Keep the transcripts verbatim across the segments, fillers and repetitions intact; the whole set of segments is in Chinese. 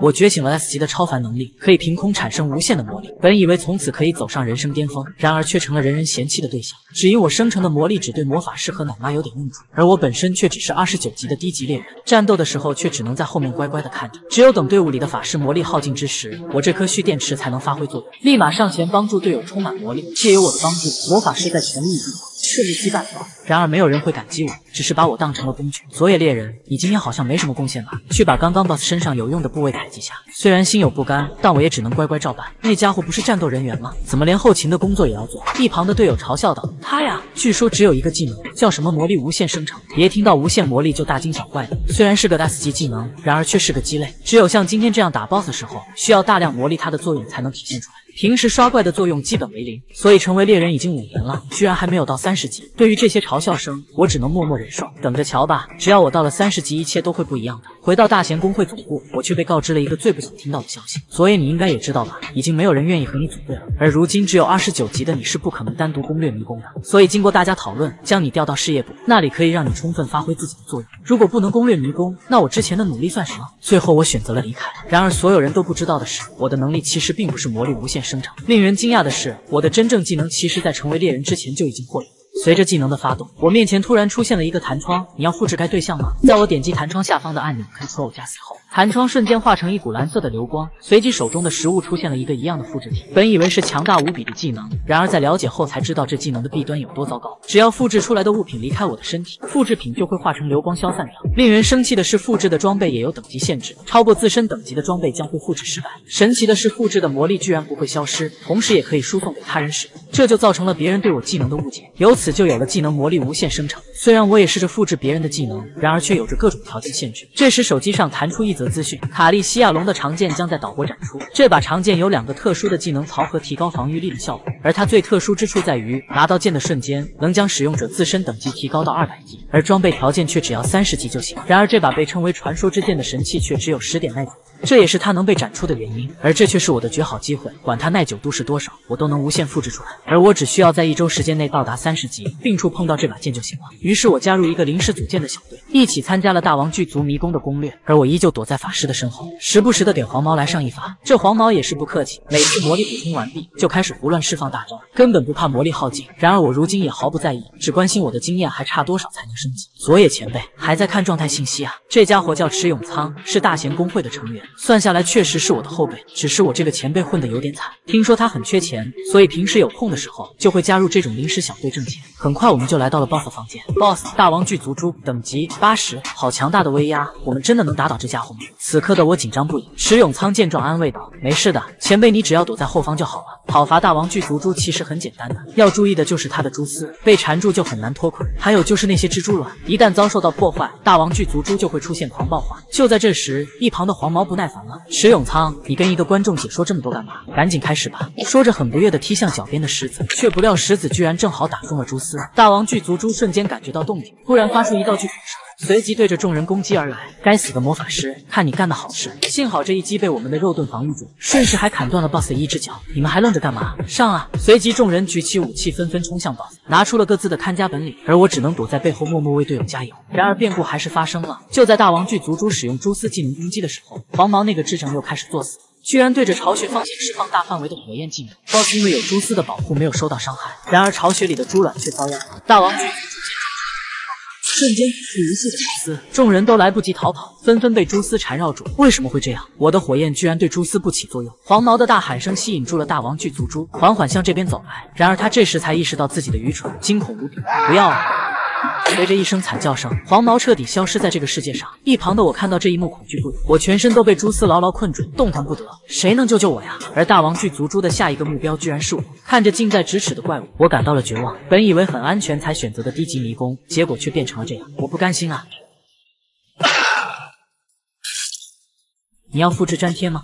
我觉醒了 S 级的超凡能力，可以凭空产生无限的魔力。本以为从此可以走上人生巅峰，然而却成了人人嫌弃的对象。只因我生成的魔力只对魔法师和奶妈有点用处，而我本身却只是二十九级的低级猎人，战斗的时候却只能在后面乖乖的看着。只有等队伍里的法师魔力耗尽之时，我这颗蓄电池才能发挥作用，立马上前帮助队友充满魔力。借由我的帮助，魔法师在全力以赴。 顺利击败我，然而没有人会感激我，只是把我当成了工具。佐野猎人，你今天好像没什么贡献吧？去把刚刚 boss 身上有用的部位采集下。虽然心有不甘，但我也只能乖乖照办。那家伙不是战斗人员吗？怎么连后勤的工作也要做？一旁的队友嘲笑道：“他呀，据说只有一个技能，叫什么魔力无限生成。别听到无限魔力就大惊小怪的。虽然是个 S 级技能，然而却是个鸡肋。只有像今天这样打 boss 的时候，需要大量魔力，它的作用才能体现出来。” 平时刷怪的作用基本为零，所以成为猎人已经五年了，居然还没有到三十级。对于这些嘲笑声，我只能默默忍受，等着瞧吧。只要我到了三十级，一切都会不一样的。回到大贤公会总部，我却被告知了一个最不想听到的消息。所以你应该也知道吧，已经没有人愿意和你组队了。而如今只有二十九级的你是不可能单独攻略迷宫的，所以经过大家讨论，将你调到事业部，那里可以让你充分发挥自己的作用。如果不能攻略迷宫，那我之前的努力算什么？最后我选择了离开。然而所有人都不知道的是，我的能力其实并不是魔力无限。 生成。令人惊讶的是，我的真正技能其实在成为猎人之前就已经获得。 随着技能的发动，我面前突然出现了一个弹窗。你要复制该对象吗？在我点击弹窗下方的按钮 Control 加 C 后，弹窗瞬间化成一股蓝色的流光，随即手中的食物出现了一个一样的复制体。本以为是强大无比的技能，然而在了解后才知道这技能的弊端有多糟糕。只要复制出来的物品离开我的身体，复制品就会化成流光消散掉。令人生气的是，复制的装备也有等级限制，超过自身等级的装备将会复制失败。神奇的是，复制的魔力居然不会消失，同时也可以输送给他人使用，这就造成了别人对我技能的误解。由此。 就有了技能魔力无限生成。虽然我也试着复制别人的技能，然而却有着各种条件限制。这时手机上弹出一则资讯：卡利西亚龙的长剑将在岛国展出。这把长剑有两个特殊的技能槽和提高防御力的效果，而它最特殊之处在于，拿到剑的瞬间能将使用者自身等级提高到二百级，而装备条件却只要三十级就行。然而这把被称为传说之剑的神器却只有十点耐久。 这也是它能被展出的原因，而这却是我的绝好机会。管它耐久度是多少，我都能无限复制出来。而我只需要在一周时间内到达三十级，并触碰到这把剑就行了。于是我加入一个临时组建的小队，一起参加了大王巨族迷宫的攻略。而我依旧躲在法师的身后，时不时的给黄毛来上一发。这黄毛也是不客气，每次魔力补充完毕就开始胡乱释放大招，根本不怕魔力耗尽。然而我如今也毫不在意，只关心我的经验还差多少才能升级。佐野前辈还在看状态信息啊？这家伙叫池永仓，是大贤公会的成员。 算下来确实是我的后辈，只是我这个前辈混得有点惨。听说他很缺钱，所以平时有空的时候就会加入这种临时小队挣钱。很快我们就来到了 boss 房间。boss 大王巨族猪，等级 八十，好强大的威压！我们真的能打倒这家伙吗？此刻的我紧张不已。池永仓见状安慰道：“没事的，前辈，你只要躲在后方就好了。讨伐大王巨族猪其实很简单的，要注意的就是它的蛛丝，被缠住就很难脱困。还有就是那些蜘蛛卵，一旦遭受到破坏，大王巨族猪就会出现狂暴化。”就在这时，一旁的黄毛不 耐烦了，池永仓，你跟一个观众解说这么多干嘛？赶紧开始吧！说着很不悦地踢向脚边的石子，却不料石子居然正好打中了蛛丝。大王巨族猪瞬间感觉到动静，突然发出一道巨响声。 随即对着众人攻击而来，该死的魔法师，看你干的好事！幸好这一击被我们的肉盾防御住，顺势还砍断了 boss 的一只脚。你们还愣着干嘛？上啊！随即众人举起武器，纷纷冲向 boss， 拿出了各自的看家本领，而我只能躲在背后默默为队友加油。然而变故还是发生了，就在大王巨族猪使用蛛丝技能攻击的时候，黄毛那个智障又开始作死。 居然对着巢穴放血，释放大范围的火焰技能。boss 因为有蛛丝的保护，没有受到伤害。然而巢穴里的猪卵却遭殃。大王巨族猪见状，瞬间吐出无数的蛛丝，众人都来不及逃跑，纷纷被蛛丝缠绕住。为什么会这样？我的火焰居然对蛛丝不起作用。黄毛的大喊声吸引住了大王巨族猪，缓缓向这边走来。然而他这时才意识到自己的愚蠢，惊恐无比。不要啊！ 随着一声惨叫声，黄毛彻底消失在这个世界上。一旁的我看到这一幕，恐惧不已，我全身都被蛛丝牢牢困住，动弹不得。谁能救救我呀？而大王巨族猪的下一个目标居然是我。看着近在咫尺的怪物，我感到了绝望。本以为很安全才选择的低级迷宫，结果却变成了这样。我不甘心啊！你要复制粘贴吗？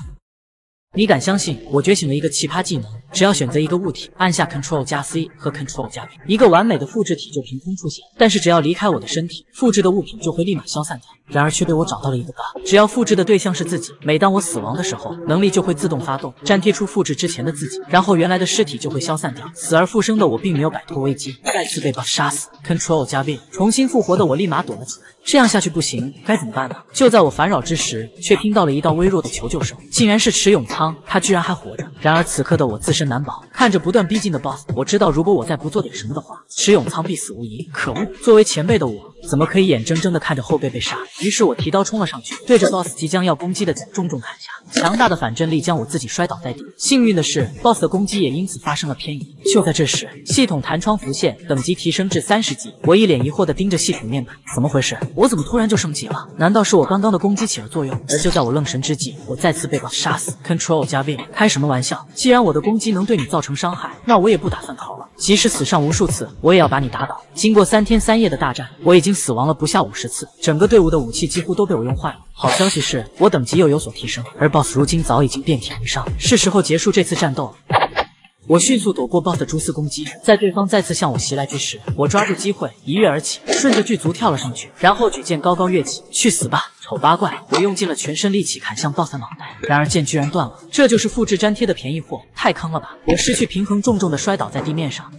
你敢相信我觉醒了一个奇葩技能，只要选择一个物体，按下 Ctrl+C 和 Ctrl+V， 一个完美的复制体就凭空出现。但是只要离开我的身体，复制的物品就会立马消散掉。然而却被我找到了一个 bug， 只要复制的对象是自己，每当我死亡的时候，能力就会自动发动，粘贴出复制之前的自己，然后原来的尸体就会消散掉。死而复生的我并没有摆脱危机，再次被 bug 杀死。Ctrl+V， 重新复活的我立马躲了出来。这样下去不行，该怎么办呢？就在我烦扰之时，却听到了一道微弱的求救声，竟然是池永苍，他居然还活着。然而此刻的我自身难保，看着不断逼近的 boss， 我知道如果我再不做点什么的话，池永苍必死无疑。可恶，作为前辈的我，怎么可以眼睁睁的看着后辈被杀？于是我提刀冲了上去，对着 boss 即将要攻击的点重重砍下，强大的反震力将我自己摔倒在地。幸运的是 ，boss 的攻击也因此发生了偏移。就在这时，系统弹窗浮现，等级提升至三十级。我一脸疑惑的盯着系统面板，怎么回事？我怎么突然就升级了？难道是我刚刚的攻击起了作用？而就在我愣神之际，我再次被 boss 杀死。Ctrl 加 V， 开什么玩笑？既然我的攻击能对你造成伤害，那我也不打算逃了。即使死上无数次，我也要把你打倒。经过三天三夜的大战，我已经死亡了不下五十次，整个队伍的武器几乎都被我用坏了。好消息是我等级又有所提升，而 boss 如今早已经遍体鳞伤，是时候结束这次战斗了。我迅速躲过 boss 的蛛丝攻击，在对方再次向我袭来之时，我抓住机会一跃而起，顺着巨足跳了上去，然后举剑高高跃起，去死吧！丑八怪！我用尽了全身力气砍向 boss 的脑袋，然而剑居然断了，这就是复制粘贴的便宜货，太坑了吧！我失去平衡，重重的摔倒在地面上。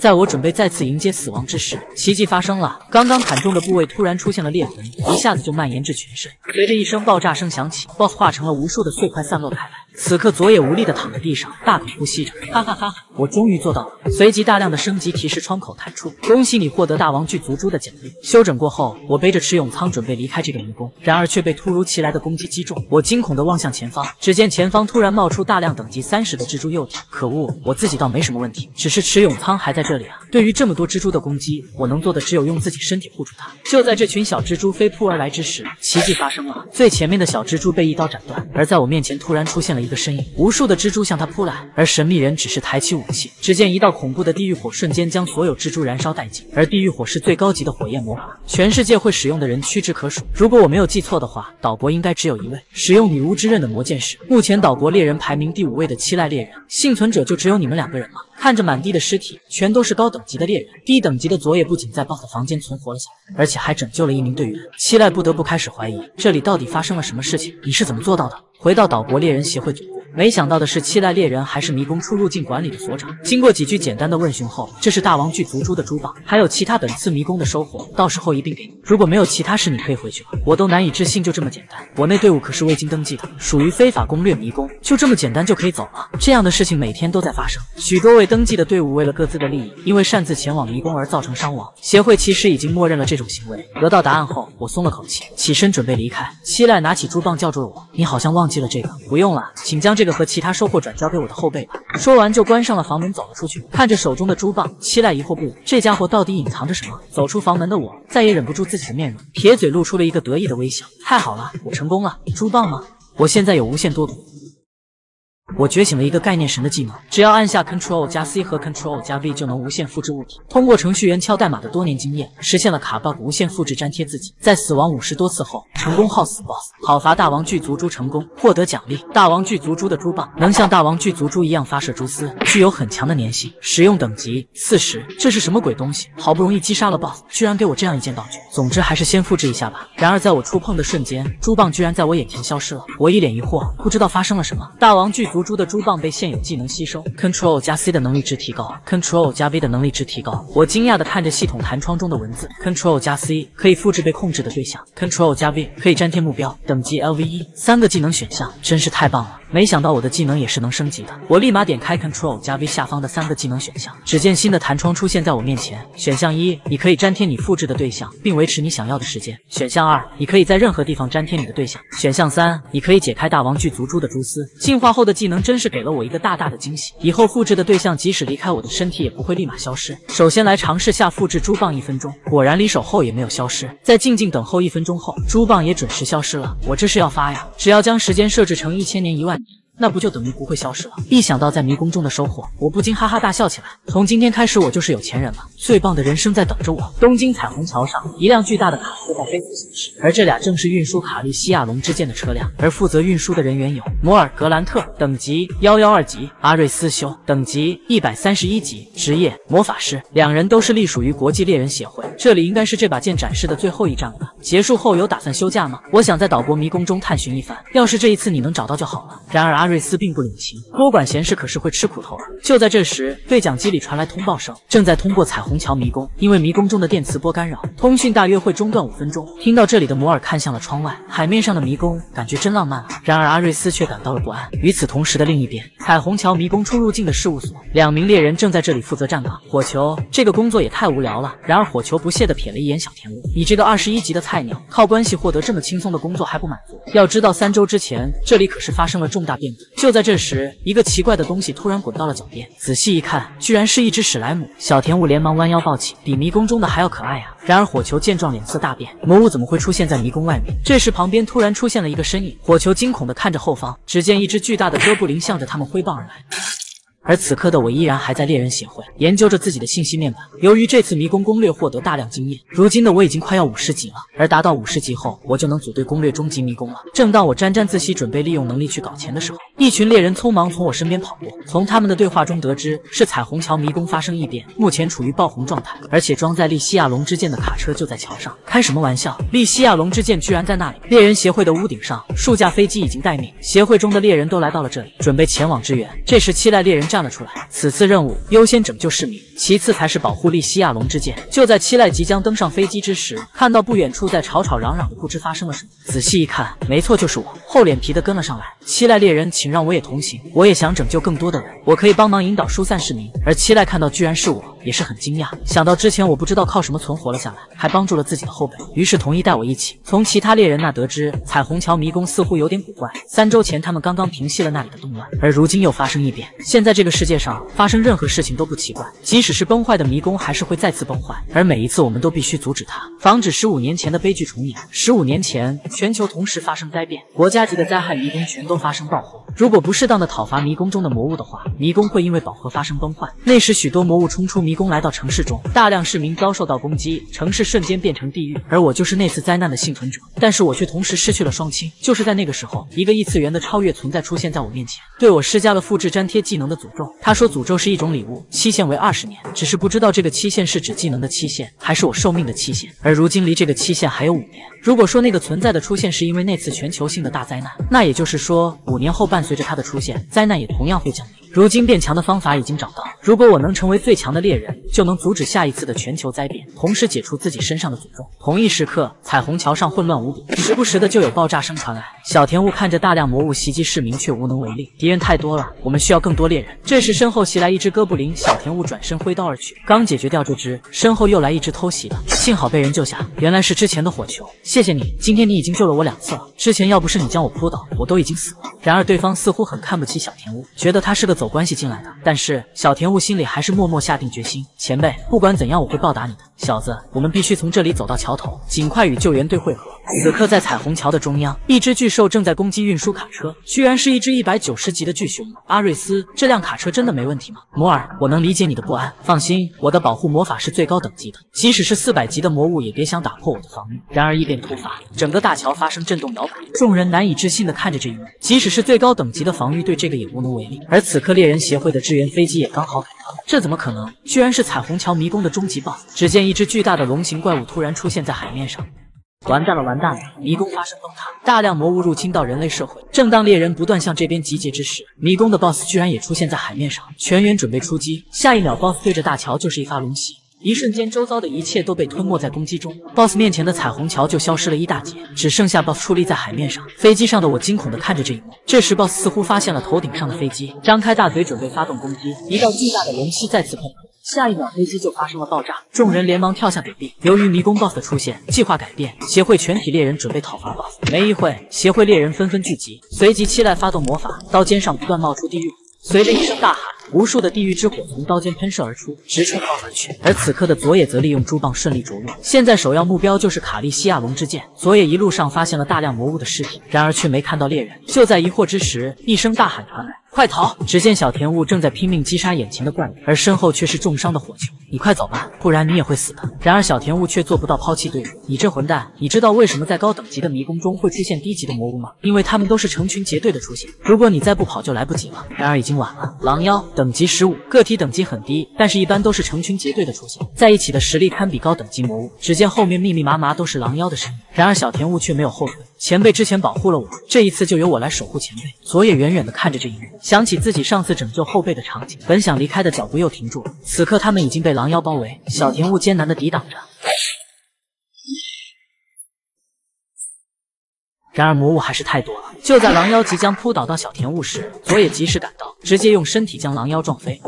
在我准备再次迎接死亡之时，奇迹发生了。刚刚砍中的部位突然出现了裂痕，一下子就蔓延至全身。随着一声爆炸声响起 ，boss 化成了无数的碎块散落开来。此刻左野无力地躺在地上，大口呼吸着，哈哈哈哈！我终于做到了。随即大量的升级提示窗口弹出，恭喜你获得大王巨足蛛的奖励。修整过后，我背着池永苍准备离开这个迷宫，然而却被突如其来的攻击击中。我惊恐地望向前方，只见前方突然冒出大量等级三十的蜘蛛幼体。可恶，我自己倒没什么问题，只是池永苍还在这里啊！对于这么多蜘蛛的攻击，我能做的只有用自己身体护住它。就在这群小蜘蛛飞扑而来之时，奇迹发生了，最前面的小蜘蛛被一刀斩断，而在我面前突然出现了一个身影，无数的蜘蛛向他扑来，而神秘人只是抬起武器，只见一道恐怖的地狱火瞬间将所有蜘蛛燃烧殆尽，而地狱火是最高级的火焰魔法，全世界会使用的人屈指可数。如果我没有记错的话，岛国应该只有一位使用女巫之刃的魔剑士，目前岛国猎人排名第五位的七濑猎人，幸存者就只有你们两个人了。看着满地的尸体，全都是高等级的猎人。低等级的佐野不仅在 boss 的房间存活了下来，而且还拯救了一名队员。七濑不得不开始怀疑，这里到底发生了什么事情？你是怎么做到的？回到岛国猎人协会总部，没想到的是，七濑猎人还是迷宫出入境管理的所长。经过几句简单的问询后，这是大王巨足蛛的珠宝，还有其他本次迷宫的收获，到时候一并给你。如果没有其他事，你可以回去了。我都难以置信，就这么简单。我那队伍可是未经登记的，属于非法攻略迷宫，就这么简单就可以走了？这样的事情每天都在发生，许多未登记的队伍为了各自的利益，因为擅自前往迷宫而造成伤亡。协会其实已经默认了这种行为。得到答案后，我松了口气，起身准备离开。七濑拿起珠棒叫住了我：“你好像忘记了这个。”“不用了，请将这个。”这个和其他收获转交给我的后辈吧。说完就关上了房门，走了出去。看着手中的珠棒，七濑疑惑不已，这家伙到底隐藏着什么？走出房门的我，再也忍不住自己的面容，撇嘴露出了一个得意的微笑。太好了，我成功了！珠棒吗？我现在有无限多毒。我觉醒了一个概念神的技能，只要按下 Ctrl 加 C 和 Ctrl 加 V 就能无限复制物体。通过程序员敲代码的多年经验，实现了卡 bug 无限复制粘贴自己。在死亡五十多次后，成功耗死 boss， 讨伐大王巨足蛛成功，获得奖励。大王巨足蛛的蛛棒能像大王巨足蛛一样发射蛛丝，具有很强的粘性。使用等级四十，这是什么鬼东西？好不容易击杀了 boss， 居然给我这样一件道具。总之还是先复制一下吧。然而在我触碰的瞬间，蛛棒居然在我眼前消失了。我一脸疑惑，不知道发生了什么。大王巨足蛛的蛛棒被现有技能吸收 ，Ctrl 加 C 的能力值提高 ，Ctrl 加 V 的能力值提高。我惊讶地看着系统弹窗中的文字 ，Ctrl 加 C 可以复制被控制的对象 ，Ctrl 加 V 可以粘贴目标，等级 L V 一，三个技能选项真是太棒了。没想到我的技能也是能升级的，我立马点开 Ctrl 加 V 下方的三个技能选项，只见新的弹窗出现在我面前。选项一，你可以粘贴你复制的对象，并维持你想要的时间。选项二，你可以在任何地方粘贴你的对象。选项三，你可以解开大王巨足蛛的蛛丝。进化后的技能真是给了我一个大大的惊喜，以后复制的对象即使离开我的身体也不会立马消失。首先来尝试下复制蛛棒一分钟，果然离手后也没有消失。在静静等候一分钟后，蛛棒也准时消失了，我这是要发呀！只要将时间设置成一千年一万年。那不就等于不会消失了？一想到在迷宫中的收获，我不禁哈哈大笑起来。从今天开始，我就是有钱人了，最棒的人生在等着我。东京彩虹桥上，一辆巨大的卡车在飞速行驶，而这俩正是运输卡利西亚龙之剑的车辆。而负责运输的人员有摩尔格兰特等级一百一十二级，阿瑞斯修等级一百三十一级，职业魔法师。两人都是隶属于国际猎人协会。这里应该是这把剑展示的最后一站了吧？结束后有打算休假吗？我想在岛国迷宫中探寻一番，要是这一次你能找到就好了。然而阿瑞。瑞斯并不领情，多管闲事可是会吃苦头。就在这时，对讲机里传来通报声，正在通过彩虹桥迷宫，因为迷宫中的电磁波干扰，通讯大约会中断五分钟。听到这里的摩尔看向了窗外，海面上的迷宫感觉真浪漫啊。然而阿瑞斯却感到了不安。与此同时的另一边，彩虹桥迷宫出入境的事务所，两名猎人正在这里负责站岗。火球，这个工作也太无聊了。然而火球不屑地瞥了一眼小田屋，你这个二十一级的菜鸟，靠关系获得这么轻松的工作还不满足？要知道三周之前，这里可是发生了重大变故。就在这时，一个奇怪的东西突然滚到了脚边，仔细一看，居然是一只史莱姆。小田悟连忙弯腰抱起，比迷宫中的还要可爱啊！然而火球见状脸色大变，魔物怎么会出现在迷宫外面？这时旁边突然出现了一个身影，火球惊恐地看着后方，只见一只巨大的哥布林向着他们挥棒而来。而此刻的我依然还在猎人协会，研究着自己的信息面板。由于这次迷宫攻略获得大量经验，如今的我已经快要五十级了。而达到五十级后，我就能组队攻略终极迷宫了。正当我沾沾自喜，准备利用能力去搞钱的时候，一群猎人匆忙从我身边跑过。从他们的对话中得知，是彩虹桥迷宫发生异变，目前处于爆红状态，而且装载利西亚龙之剑的卡车就在桥上。开什么玩笑！利西亚龙之剑居然在那里！猎人协会的屋顶上，数架飞机已经待命，协会中的猎人都来到了这里，准备前往支援。这时，七濑猎人站了出来，此次任务优先拯救市民，其次才是保护利西亚龙之剑。就在七濑即将登上飞机之时，看到不远处在吵吵嚷嚷的不知发生了什么，仔细一看，没错，就是我，厚脸皮的跟了上来。七濑猎人，请让我也同行，我也想拯救更多的人，我可以帮忙引导疏散市民。而七濑看到居然是我，也是很惊讶，想到之前我不知道靠什么存活了下来，还帮助了自己的后辈，于是同意带我一起。从其他猎人那得知，彩虹桥迷宫似乎有点古怪，三周前他们刚刚平息了那里的动乱，而如今又发生异变。现在这个世界上发生任何事情都不奇怪，即使是崩坏的迷宫还是会再次崩坏，而每一次我们都必须阻止它，防止十五年前的悲剧重演。十五年前，全球同时发生灾变，国家级的灾害迷宫全都发生爆红，如果不适当的讨伐迷宫中的魔物的话，迷宫会因为饱和发生崩坏，那时许多魔物冲出迷宫迷宫来到城市中，大量市民遭受到攻击，城市瞬间变成地狱。而我就是那次灾难的幸存者，但是我却同时失去了双亲。就是在那个时候，一个异次元的超越存在出现在我面前，对我施加了复制粘贴技能的诅咒。他说诅咒是一种礼物，期限为二十年，只是不知道这个期限是指技能的期限，还是我寿命的期限。而如今离这个期限还有五年。如果说那个存在的出现是因为那次全球性的大灾难，那也就是说，五年后伴随着它的出现，灾难也同样会降临。如今变强的方法已经找到，如果我能成为最强的猎人，就能阻止下一次的全球灾变，同时解除自己身上的诅咒。同一时刻，彩虹桥上混乱无比，时不时的就有爆炸声传来。小田悟看着大量魔物袭击市民，却无能为力，敌人太多了，我们需要更多猎人。这时身后袭来一只哥布林，小田悟转身挥刀而去，刚解决掉这只，身后又来一只偷袭的，幸好被人救下，原来是之前的火球，谢谢你，今天你已经救了我两次了，之前要不是你将我扑倒，我都已经死了。然而对方似乎很看不起小田悟，觉得他是个走关系进来的，但是小田悟心里还是默默下定决心，前辈，不管怎样我会报答你的。小子，我们必须从这里走到桥头，尽快与救援队汇合。此刻在彩虹桥的中央，一只巨兽正在攻击运输卡车，居然是一只一百九十级的巨熊。阿瑞斯，这辆卡车真的没问题吗？摩尔，我能理解你的不安，放心，我的保护魔法是最高等级的，即使是四百级的魔物也别想打破我的防御。然而异变突发，整个大桥发生震动摇摆，众人难以置信地看着这一幕，即使是最高等级的防御对这个也无能为力。而此刻猎人协会的支援飞机也刚好赶到，这怎么可能？居然是彩虹桥迷宫的终极 B O S S。 只见一只巨大的龙形怪物突然出现在海面上。完蛋了，完蛋了！迷宫发生崩塌，大量魔物入侵到人类社会。正当猎人不断向这边集结之时，迷宫的 B O S S 居然也出现在海面上，全员准备出击。下一秒 B O S S 对着大桥就是一发龙息。一瞬间，周遭的一切都被吞没在攻击中。B O S S 面前的彩虹桥就消失了一大截，只剩下 B O S S 矗立在海面上。飞机上的我惊恐地看着这一幕。这时 ，B O S S 似乎发现了头顶上的飞机，张开大嘴准备发动攻击。一道巨大的龙息再次碰头，下一秒飞机就发生了爆炸，众人连忙跳下躲避。由于迷宫 B O S S 的出现，计划改变，协会全体猎人准备讨伐 B O S S。没一会，协会猎人纷纷聚集，随即期待发动魔法，刀尖上不断冒出地狱。随着一声大喊，无数的地狱之火从刀尖喷射而出，直冲奥门去。而此刻的佐野则利用珠棒顺利着陆。现在首要目标就是卡利西亚龙之剑。佐野一路上发现了大量魔物的尸体，然而却没看到猎人。就在疑惑之时，一声大喊传来。 快逃！只见小田悟正在拼命击杀眼前的怪物，而身后却是重伤的火球。你快走吧，不然你也会死的。然而小田悟却做不到抛弃队友。你这混蛋！你知道为什么在高等级的迷宫中会出现低级的魔物吗？因为他们都是成群结队的出现，如果你再不跑就来不及了。然而已经晚了。狼妖等级十五，个体等级很低，但是一般都是成群结队的出现，在一起的实力堪比高等级魔物。只见后面密密麻麻都是狼妖的身影。然而小田悟却没有后退。前辈之前保护了我，这一次就由我来守护前辈。佐野远远地看着这一幕。 想起自己上次拯救后辈的场景，本想离开的脚步又停住了。此刻他们已经被狼妖包围，小田悟艰难地抵挡着。然而魔物还是太多了。就在狼妖即将扑倒到小田悟时，佐野及时赶到，直接用身体将狼妖撞飞。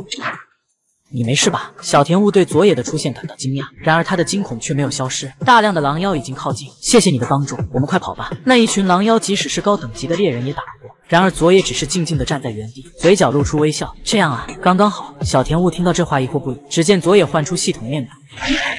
你没事吧？小田悟对佐野的出现感到惊讶，然而他的惊恐却没有消失。大量的狼妖已经靠近，谢谢你的帮助，我们快跑吧！那一群狼妖即使是高等级的猎人也打不过，然而佐野只是静静地站在原地，嘴角露出微笑。这样啊，刚刚好。小田悟听到这话疑惑不已，只见佐野唤出系统面板。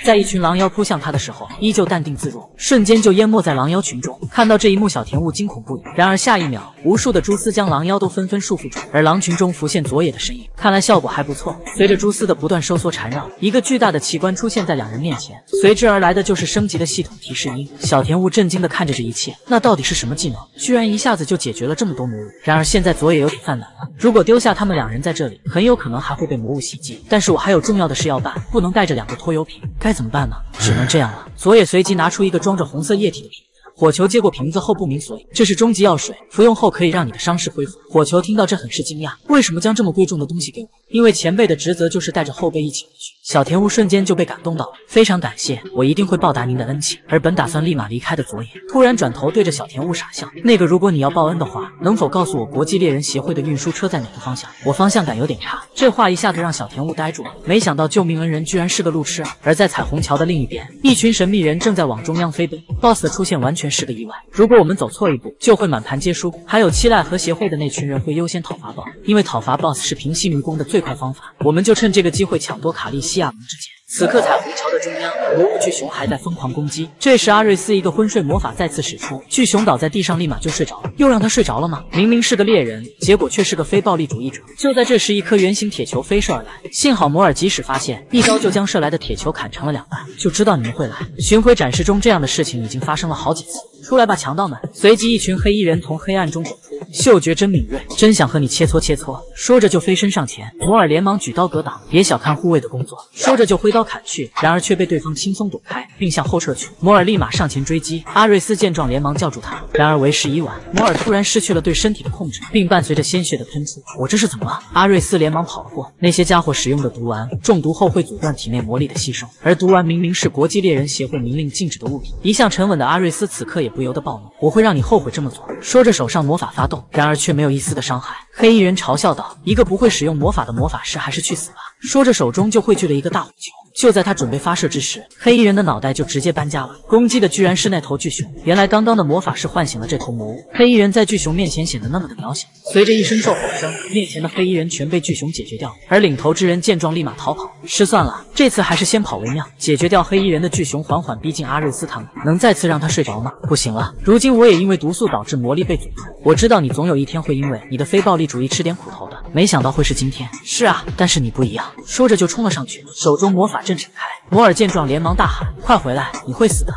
在一群狼妖扑向他的时候，依旧淡定自若，瞬间就淹没在狼妖群中。看到这一幕，小田悟惊恐不已。然而下一秒，无数的蛛丝将狼妖都纷纷束缚住，而狼群中浮现佐野的身影。看来效果还不错。随着蛛丝的不断收缩缠绕，一个巨大的奇观出现在两人面前，随之而来的就是升级的系统提示音。小田悟震惊地看着这一切，那到底是什么技能？居然一下子就解决了这么多魔物。然而现在佐野有点犯难了，如果丢下他们两人在这里，很有可能还会被魔物袭击。但是我还有重要的事要办，不能带着两个拖油。 该怎么办呢？只能这样了。佐野随即拿出一个装着红色液体的瓶子，火球接过瓶子后不明所以，这是终极药水，服用后可以让你的伤势恢复。火球听到这很是惊讶，为什么将这么贵重的东西给我？因为前辈的职责就是带着后辈一起回去。小田悟瞬间就被感动到了，非常感谢，我一定会报答您的恩情。而本打算立马离开的佐野突然转头对着小田悟傻笑，那个如果你要报恩的话，能否告诉我国际猎人协会的运输车在哪个方向？我方向感有点差。 这话一下子让小田悟呆住了，没想到救命恩人居然是个路痴啊！而在彩虹桥的另一边，一群神秘人正在往中央飞奔。B O S S 的出现完全是个意外，如果我们走错一步，就会满盘皆输。还有七濑和协会的那群人会优先讨伐 B O S S， 因为讨伐 B O S S 是平息迷宫的最快方法。我们就趁这个机会抢夺卡利西亚龙之剑。 此刻，彩虹桥的中央，魔物巨熊还在疯狂攻击。这时，阿瑞斯一个昏睡魔法再次使出，巨熊倒在地上，立马就睡着了。又让他睡着了吗？明明是个猎人，结果却是个非暴力主义者。就在这时，一颗圆形铁球飞射而来，幸好摩尔及时发现，一招就将射来的铁球砍成了两半。就知道你们会来。巡回展示中，这样的事情已经发生了好几次。出来吧，强盗们！随即，一群黑衣人从黑暗中走出。 嗅觉真敏锐，真想和你切磋切磋。说着就飞身上前，摩尔连忙举刀格挡，别小看护卫的工作。说着就挥刀砍去，然而却被对方轻松躲开，并向后撤去。摩尔立马上前追击，阿瑞斯见状连忙叫住他，然而为时已晚。摩尔突然失去了对身体的控制，并伴随着鲜血的喷出。我这是怎么了？阿瑞斯连忙跑了过，那些家伙使用的毒丸中毒后会阻断体内魔力的吸收，而毒丸明明是国际猎人协会明令禁止的物品。一向沉稳的阿瑞斯此刻也不由得暴怒，我会让你后悔这么做。说着手上魔法发动。 然而却没有一丝的伤害。黑衣人嘲笑道：“一个不会使用魔法的魔法师，还是去死吧！”说着手中就汇聚了一个大火球。 就在他准备发射之时，黑衣人的脑袋就直接搬家了。攻击的居然是那头巨熊。原来刚刚的魔法是唤醒了这头魔物。黑衣人在巨熊面前显得那么的渺小。随着一声兽吼声，面前的黑衣人全被巨熊解决掉。而领头之人见状立马逃跑。失算了，这次还是先跑为妙。解决掉黑衣人的巨熊，缓缓逼近阿瑞斯他们。能再次让他睡着吗？不行了，如今我也因为毒素导致魔力被阻住。我知道你总有一天会因为你的非暴力主义吃点苦头的。没想到会是今天。是啊，但是你不一样。说着就冲了上去，手中魔法。 阵展开，摩尔见状连忙大喊：“快回来，你会死的！”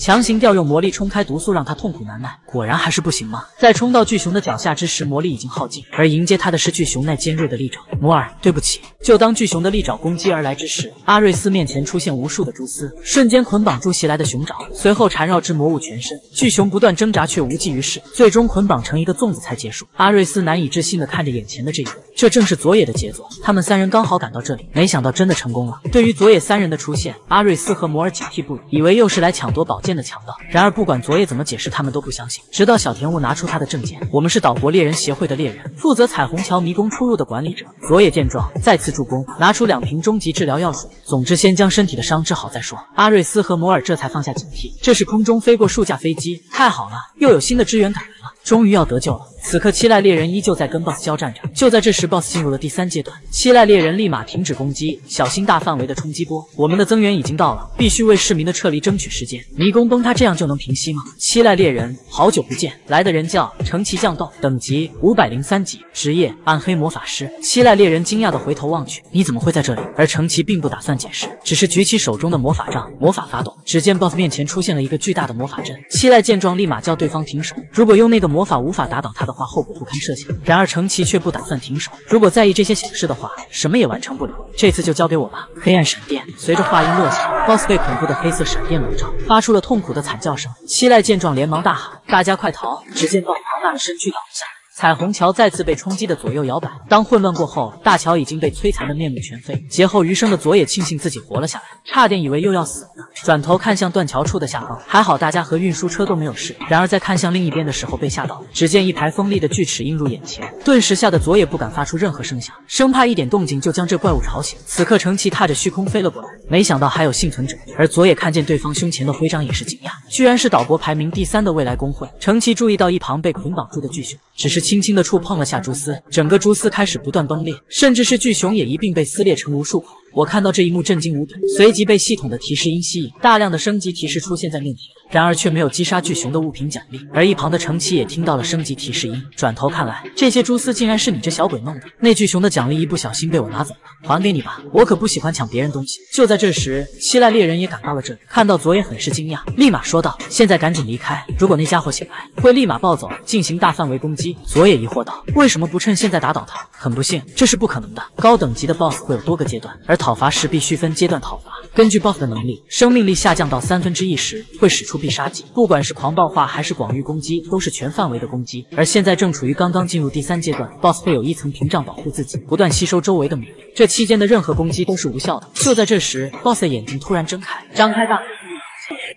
强行调用魔力冲开毒素，让他痛苦难耐。果然还是不行吗？在冲到巨熊的脚下之时，魔力已经耗尽，而迎接他的是巨熊那尖锐的利爪。摩尔，对不起。就当巨熊的利爪攻击而来之时，阿瑞斯面前出现无数的蛛丝，瞬间捆绑住袭来的熊爪，随后缠绕至魔物全身。巨熊不断挣扎，却无济于事，最终捆绑成一个粽子才结束。阿瑞斯难以置信地看着眼前的这一幕。 这正是佐野的杰作，他们三人刚好赶到这里，没想到真的成功了。对于佐野三人的出现，阿瑞斯和摩尔警惕不已，以为又是来抢夺宝剑的强盗。然而不管佐野怎么解释，他们都不相信。直到小田悟拿出他的证件，我们是岛国猎人协会的猎人，负责彩虹桥迷宫出入的管理者。佐野见状，再次助攻，拿出两瓶终极治疗药水。总之，先将身体的伤治好再说。阿瑞斯和摩尔这才放下警惕。这是空中飞过数架飞机，太好了，又有新的支援赶来了。终于要得救了。此刻七濑猎人依旧在跟 boss 交战着。就在这时 ，boss 进入了第三阶段，七濑猎人立马停止攻击，小心大范围的冲击波。我们的增援已经到了，必须为市民的撤离争取时间。迷宫崩塌这样就能平息吗？七濑猎人，好久不见，来的人叫成崎降斗，等级五百零三级，职业暗黑魔法师。七濑猎人惊讶的回头望去，你怎么会在这里？而成崎并不打算解释，只是举起手中的魔法杖，魔法发动。只见 boss 面前出现了一个巨大的魔法阵，七濑见状立马叫对方停手。如果用那个魔法无法打倒他的话，后果不堪设想。然而成崎却不打算停手，如果在意这些小事的话，什么也完成不了。这次就交给我吧。黑暗闪电随着话音落下 ，boss 被恐怖的黑色闪电笼罩，发出了痛苦的惨叫声。七濑见状连忙大喊：“大家快逃！”只见 boss 庞大的身躯倒了下来。彩虹桥再次被冲击的左右摇摆。当混乱过后，大桥已经被摧残的面目全非。劫后余生的佐野庆幸自己活了下来，差点以为又要死了呢。转头看向断桥处的下方，还好大家和运输车都没有事。然而在看向另一边的时候被吓到，只见一排锋利的锯齿映入眼前，顿时吓得佐野不敢发出任何声响，生怕一点动静就将这怪物吵醒。此刻成崎踏着虚空飞了过来，没想到还有幸存者。而佐野看见对方胸前的徽章也是惊讶，居然是岛国排名第三的未来公会。成崎注意到一旁被捆绑住的巨熊，只是轻轻的触碰了下蛛丝，整个蛛丝开始不断崩裂，甚至是巨熊也一并被撕裂成无数口。我看到这一幕震惊无比，随即被系统的提示音吸引，大量的升级提示出现在面前，然而却没有击杀巨熊的物品奖励。而一旁的成崎也听到了升级提示音，转头看来，这些蛛丝竟然是你这小鬼弄的，那巨熊的奖励一不小心被我拿走了，还给你吧，我可不喜欢抢别人东西。就在这时，七濑猎人也赶到了这里，看到佐野很是惊讶，立马说道：“现在赶紧离开，如果那家伙醒来，会立马暴走，进行大范围攻击。”佐野疑惑道：“为什么不趁现在打倒他？”很不幸，这是不可能的。高等级的 boss 会有多个阶段，而讨伐时必须分阶段讨伐。根据 boss 的能力，生命力下降到三分之一时会使出必杀技，不管是狂暴化还是广域攻击，都是全范围的攻击。而现在正处于刚刚进入第三阶段， boss 会有一层屏障保护自己，不断吸收周围的能力，这期间的任何攻击都是无效的。就在这时， boss 的眼睛突然睁开，张开大。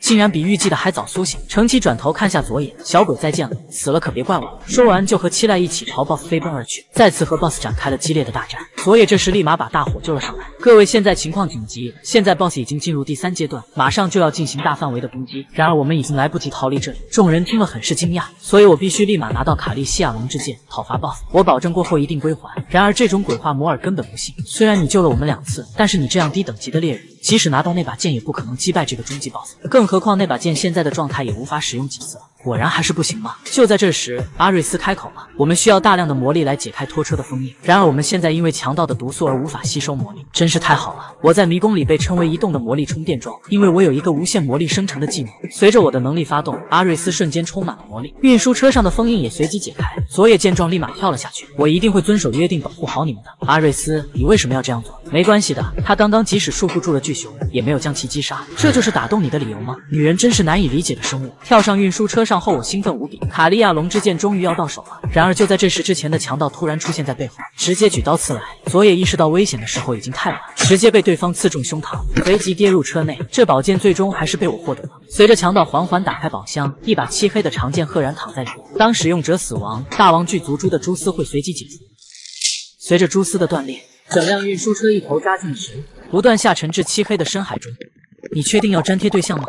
竟然比预计的还早苏醒，成崎转头看下佐野，小鬼再见了，死了可别怪我。说完就和七濑一起朝 boss 飞奔而去，再次和 boss 展开了激烈的大战。佐野这时立马把大火救了上来。各位，现在情况紧急，现在 boss 已经进入第三阶段，马上就要进行大范围的攻击。然而我们已经来不及逃离这里。众人听了很是惊讶，所以我必须立马拿到卡利西亚龙之剑讨伐 boss， 我保证过后一定归还。然而这种鬼话摩尔根本不信，虽然你救了我们两次，但是你这样低等级的猎人，即使拿到那把剑也不可能击败这个终极 boss， 更何况那把剑现在的状态也无法使用几次了。果然还是不行吗？就在这时，阿瑞斯开口了：“我们需要大量的魔力来解开拖车的封印。然而我们现在因为强盗的毒素而无法吸收魔力，真是太好了！我在迷宫里被称为移动的魔力充电桩，因为我有一个无限魔力生成的技能。随着我的能力发动，阿瑞斯瞬间充满了魔力，运输车上的封印也随即解开。佐野见状立马跳了下去：“我一定会遵守约定，保护好你们的。”阿瑞斯，你为什么要这样做？没关系的，他刚刚即使束缚住了巨熊，也没有将其击杀，这就是打动你的理由吗？女人真是难以理解的生物。跳上运输车上。上后我兴奋无比，卡利亚龙之剑终于要到手了。然而就在这时，之前的强盗突然出现在背后，直接举刀刺来。佐野意识到危险的时候已经太晚，直接被对方刺中胸膛，随即跌入车内。这宝剑最终还是被我获得了。随着强盗缓缓打开宝箱，一把漆黑的长剑赫然躺在里面。当使用者死亡，大王巨足蛛的蛛丝会随即解除。随着蛛丝的断裂，整辆运输车一头扎进石，不断下沉至漆黑的深海中。你确定要粘贴对象吗？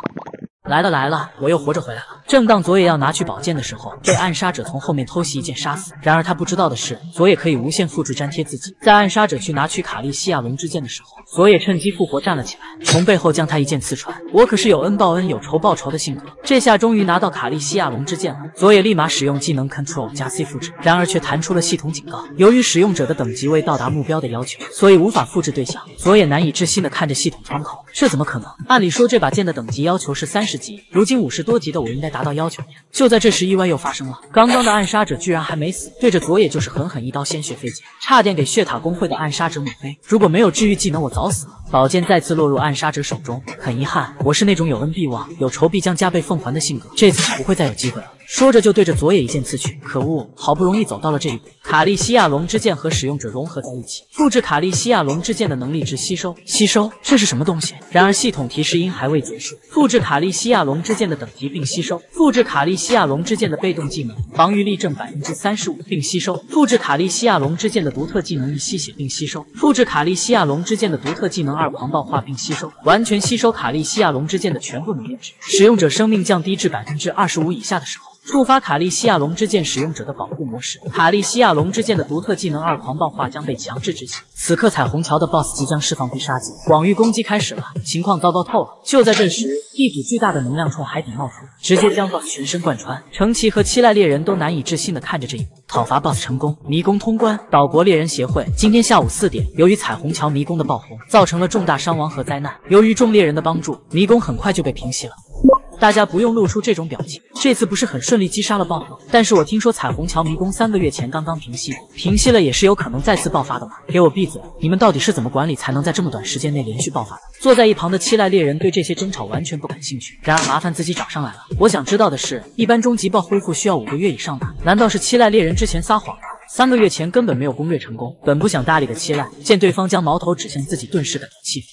来了来了，我又活着回来了。正当佐野要拿去宝剑的时候，被暗杀者从后面偷袭一剑杀死。然而他不知道的是，佐野可以无限复制粘贴自己。在暗杀者去拿取卡利西亚龙之剑的时候，佐野趁机复活站了起来，从背后将他一剑刺穿。我可是有恩报恩，有仇报仇的性格，这下终于拿到卡利西亚龙之剑了。佐野立马使用技能 Control+C 复制，然而却弹出了系统警告，由于使用者的等级未到达目标的要求，所以无法复制对象。佐野难以置信地看着系统窗口，这怎么可能？按理说这把剑的等级要求是三十。如今五十多级的我应该达到要求。就在这时，意外又发生了，刚刚的暗杀者居然还没死，对着佐野就是狠狠一刀，鲜血飞溅，差点给血塔公会的暗杀者抹黑。如果没有治愈技能，我早死了。宝剑再次落入暗杀者手中，很遗憾，我是那种有恩必报、有仇必将加倍奉还的性格，这次不会再有机会了。说着就对着佐野一剑刺去，可恶，好不容易走到了这一步。卡利西亚龙之剑和使用者融合在一起，复制卡利西亚龙之剑的能力值吸收，吸收，这是什么东西？然而系统提示音还未结束，复制卡利西亚龙之剑的等级并吸收，复制卡利西亚龙之剑的被动技能防御力正 百分之三十五 并吸收，复制卡利西亚龙之剑的独特技能一吸血并吸收，复制卡利西亚龙之剑的独特技能二狂暴化并吸收，完全吸收卡利西亚龙之剑的全部能力值。使用者生命降低至 百分之二十五 以下的时候，触发卡利西亚龙之剑使用者的保护模式。卡利西亚龙之剑的独特技能二狂暴化将被强制执行。此刻彩虹桥的 B O S S 即将释放必杀技，广域攻击开始了。情况糟糕透了。就在这时，一股巨大的能量从海底冒出，直接将 B O S S 全身贯穿。程奇和七濑猎人都难以置信地看着这一幕。讨伐 B O S S 成功，迷宫通关。岛国猎人协会今天下午四点，由于彩虹桥迷宫的爆红，造成了重大伤亡和灾难。由于众猎人的帮助，迷宫很快就被平息了。 大家不用露出这种表情。这次不是很顺利击杀了 B O S S， 但是我听说彩虹桥迷宫三个月前刚刚平息，平息了也是有可能再次爆发的嘛。给我闭嘴！你们到底是怎么管理才能在这么短时间内连续爆发的？坐在一旁的七濑猎人对这些争吵完全不感兴趣，然而麻烦自己找上来了。我想知道的是，一般终极爆恢复需要五个月以上的，难道是七濑猎人之前撒谎了？ 三个月前根本没有攻略成功。本不想搭理的七濑，见对方将矛头指向自己，顿时感到气愤，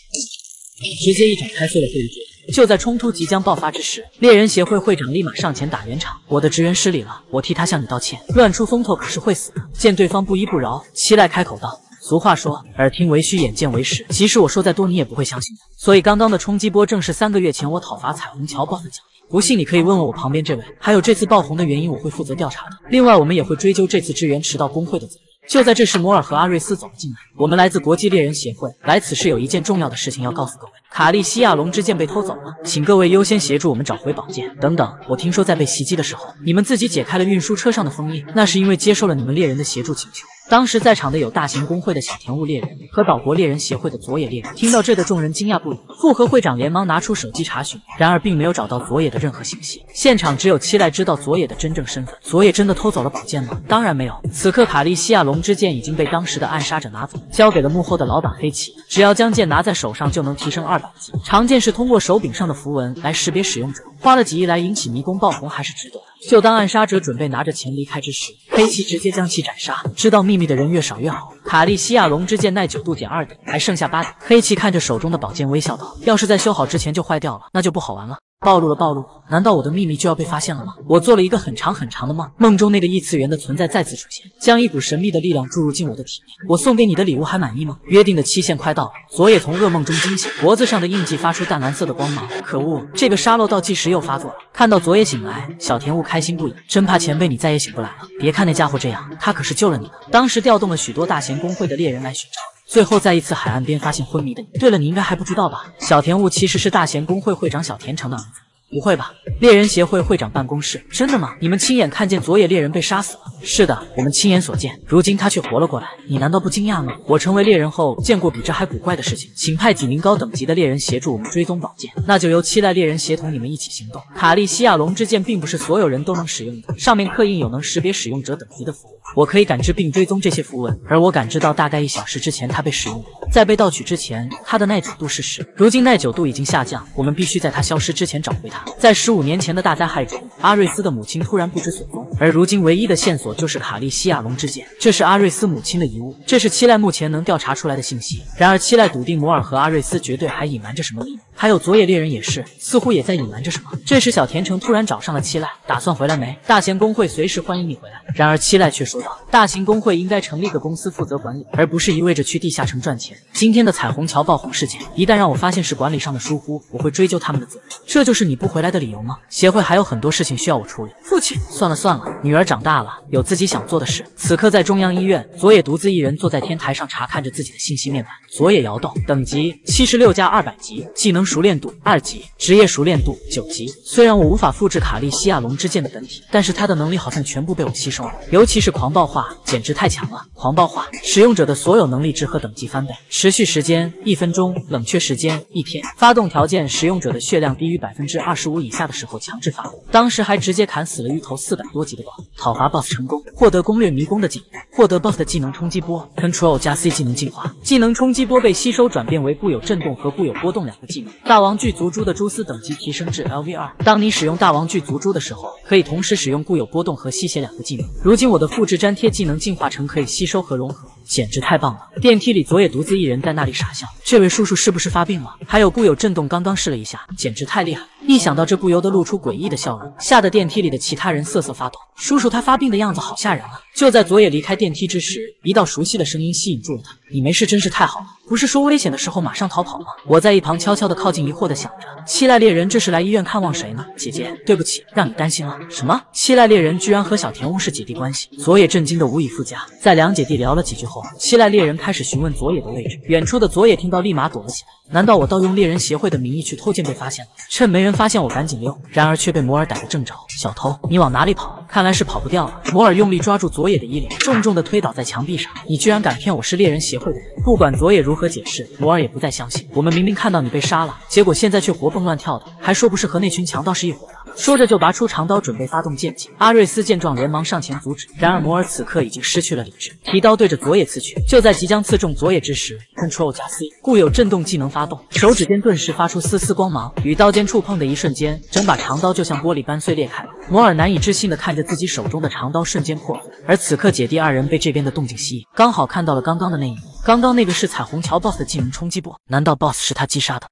直接一掌拍碎了对方。 就在冲突即将爆发之时，猎人协会会长立马上前打圆场：“我的职员失礼了，我替他向你道歉。乱出风头可是会死的。”见对方不依不饶，七濑开口道：“俗话说，耳听为虚，眼见为实。即使我说再多，你也不会相信的。所以刚刚的冲击波正是三个月前我讨伐彩虹桥 B O S S 的奖励。不信你可以问问我旁边这位，还有这次爆红的原因，我会负责调查的。另外，我们也会追究这次支援迟到工会的责任。” 就在这时，摩尔和阿瑞斯走了进来。我们来自国际猎人协会，来此事有一件重要的事情要告诉各位：卡利西亚龙之剑被偷走了，请各位优先协助我们找回宝剑。等等，我听说在被袭击的时候，你们自己解开了运输车上的封印，那是因为接受了你们猎人的协助请求。 当时在场的有大型工会的小田务猎人和岛国猎人协会的佐野猎人。听到这的众人惊讶不已，复合会长连忙拿出手机查询，然而并没有找到佐野的任何信息。现场只有七濑知道佐野的真正身份。佐野真的偷走了宝剑吗？当然没有。此刻卡利西亚龙之剑已经被当时的暗杀者拿走，交给了幕后的老板黑崎。只要将剑拿在手上就能提升二百级。长剑是通过手柄上的符文来识别使用者，花了几亿来引起迷宫爆红还是值得的。 就当暗杀者准备拿着钱离开之时，黑崎直接将其斩杀。知道秘密的人越少越好。卡利西亚龙之剑耐久度减二等，还剩下八等。黑崎看着手中的宝剑，微笑道：“要是在修好之前就坏掉了，那就不好玩了。” 暴露了，暴露！难道我的秘密就要被发现了吗？我做了一个很长很长的梦，梦中那个异次元的存在再次出现，将一股神秘的力量注入进我的体内。我送给你的礼物还满意吗？约定的期限快到了。佐野从噩梦中惊醒，脖子上的印记发出淡蓝色的光芒。可恶，这个沙漏倒计时又发作了！看到佐野醒来，小田悟开心不已，真怕前辈你再也醒不来了。别看那家伙这样，他可是救了你的。当时调动了许多大贤公会的猎人来寻找。 最后，在一次海岸边发现昏迷的你。对了，你应该还不知道吧？小田务其实是大贤公会会长小田城的儿子。不会吧？猎人协会会长办公室，真的吗？你们亲眼看见佐野猎人被杀死了？是的，我们亲眼所见。如今他却活了过来，你难道不惊讶吗？我成为猎人后，见过比这还古怪的事情。请派几名高等级的猎人协助我们追踪宝剑，那就由七濑猎人协同你们一起行动。卡利西亚龙之剑并不是所有人都能使用的，上面刻印有能识别使用者等级的符文。 我可以感知并追踪这些符文，而我感知到大概一小时之前它被使用过，在被盗取之前，它的耐久度是十，如今耐久度已经下降，我们必须在它消失之前找回它。在十五年前的大灾害中，阿瑞斯的母亲突然不知所踪，而如今唯一的线索就是卡利西亚龙之剑，这是阿瑞斯母亲的遗物，这是七濑目前能调查出来的信息。然而七濑笃定摩尔和阿瑞斯绝对还隐瞒着什么秘密，还有佐野猎人也是，似乎也在隐瞒着什么。这时小田城突然找上了七濑，打算回来没？大贤公会随时欢迎你回来。然而七濑却说。 大型工会应该成立个公司负责管理，而不是一味着去地下城赚钱。今天的彩虹桥爆红事件，一旦让我发现是管理上的疏忽，我会追究他们的责任。这就是你不回来的理由吗？协会还有很多事情需要我处理。父亲，算了算了，女儿长大了，有自己想做的事。此刻在中央医院，佐野独自一人坐在天台上查看着自己的信息面板。佐野摇动，等级七十六加二百级，技能熟练度二级，职业熟练度九级。虽然我无法复制卡利西亚龙之剑的本体，但是他的能力好像全部被我吸收了，尤其是狂。 狂暴化简直太强了！狂暴化使用者的所有能力值和等级翻倍，持续时间一分钟，冷却时间一天。发动条件：使用者的血量低于 百分之二十五 以下的时候强制发动。当时还直接砍死了一头四百多级的 B O S S。讨伐 B O S S 成功，获得攻略迷宫的技能，获得 B O S S 的技能冲击波。Ctrl+C 技能进化，技能冲击波被吸收转变为固有震动和固有波动两个技能。大王具足蛛的蛛丝等级提升至 L V 二。当你使用大王具足蛛的时候，可以同时使用固有波动和吸血两个技能。如今我的复制。 粘贴技能进化成可以吸收和融合，简直太棒了！电梯里，佐野独自一人在那里傻笑。这位叔叔是不是发病了？还有固有震动，刚刚试了一下，简直太厉害！一想到这，不由得露出诡异的笑容，吓得电梯里的其他人瑟瑟发抖。叔叔他发病的样子好吓人啊！就在佐野离开电梯之时，一道熟悉的声音吸引住了他：“你没事真是太好了，不是说危险的时候马上逃跑吗？”我在一旁悄悄的靠近，疑惑的想着：七濑猎人这是来医院看望谁呢？姐姐，对不起，让你担心了。什么？七濑猎人居然和小田屋是姐弟关系？佐野震惊的无以复加。在两姐弟聊了几句后，七濑猎人开始询问佐野的位置。远处的佐野听到，立马躲了起来。难道我盗用猎人协会的名义去偷剑被发现了？趁没人发现我赶紧溜，然而却被摩尔逮个正着。小偷，你往哪里跑？看来是跑不掉了。摩尔用力抓住佐野的衣领，重重的推倒在墙壁上。你居然敢骗我是猎人协会的人！不管佐野如何解释，摩尔也不再相信。我们明明看到你被杀了，结果现在却活蹦乱跳的，还说不是和那群强盗是一伙的。说着就拔出长刀准备发动剑技。阿瑞斯见状连忙上前阻止，然而摩尔此刻已经失去了理智，提刀对着佐野刺去。就在即将刺中佐野之时 ，Control+C 固有震动技能发动，手指间顿时发出丝丝光芒，与刀尖触碰的一瞬间，整把长刀就像玻璃般碎裂开。摩尔难以置信地看着自己手中的长刀瞬间破了，而此刻姐弟二人被这边的动静吸引，刚好看到了刚刚的那一幕。刚刚那个是彩虹桥 boss 的技能冲击波，难道 boss 是他击杀的？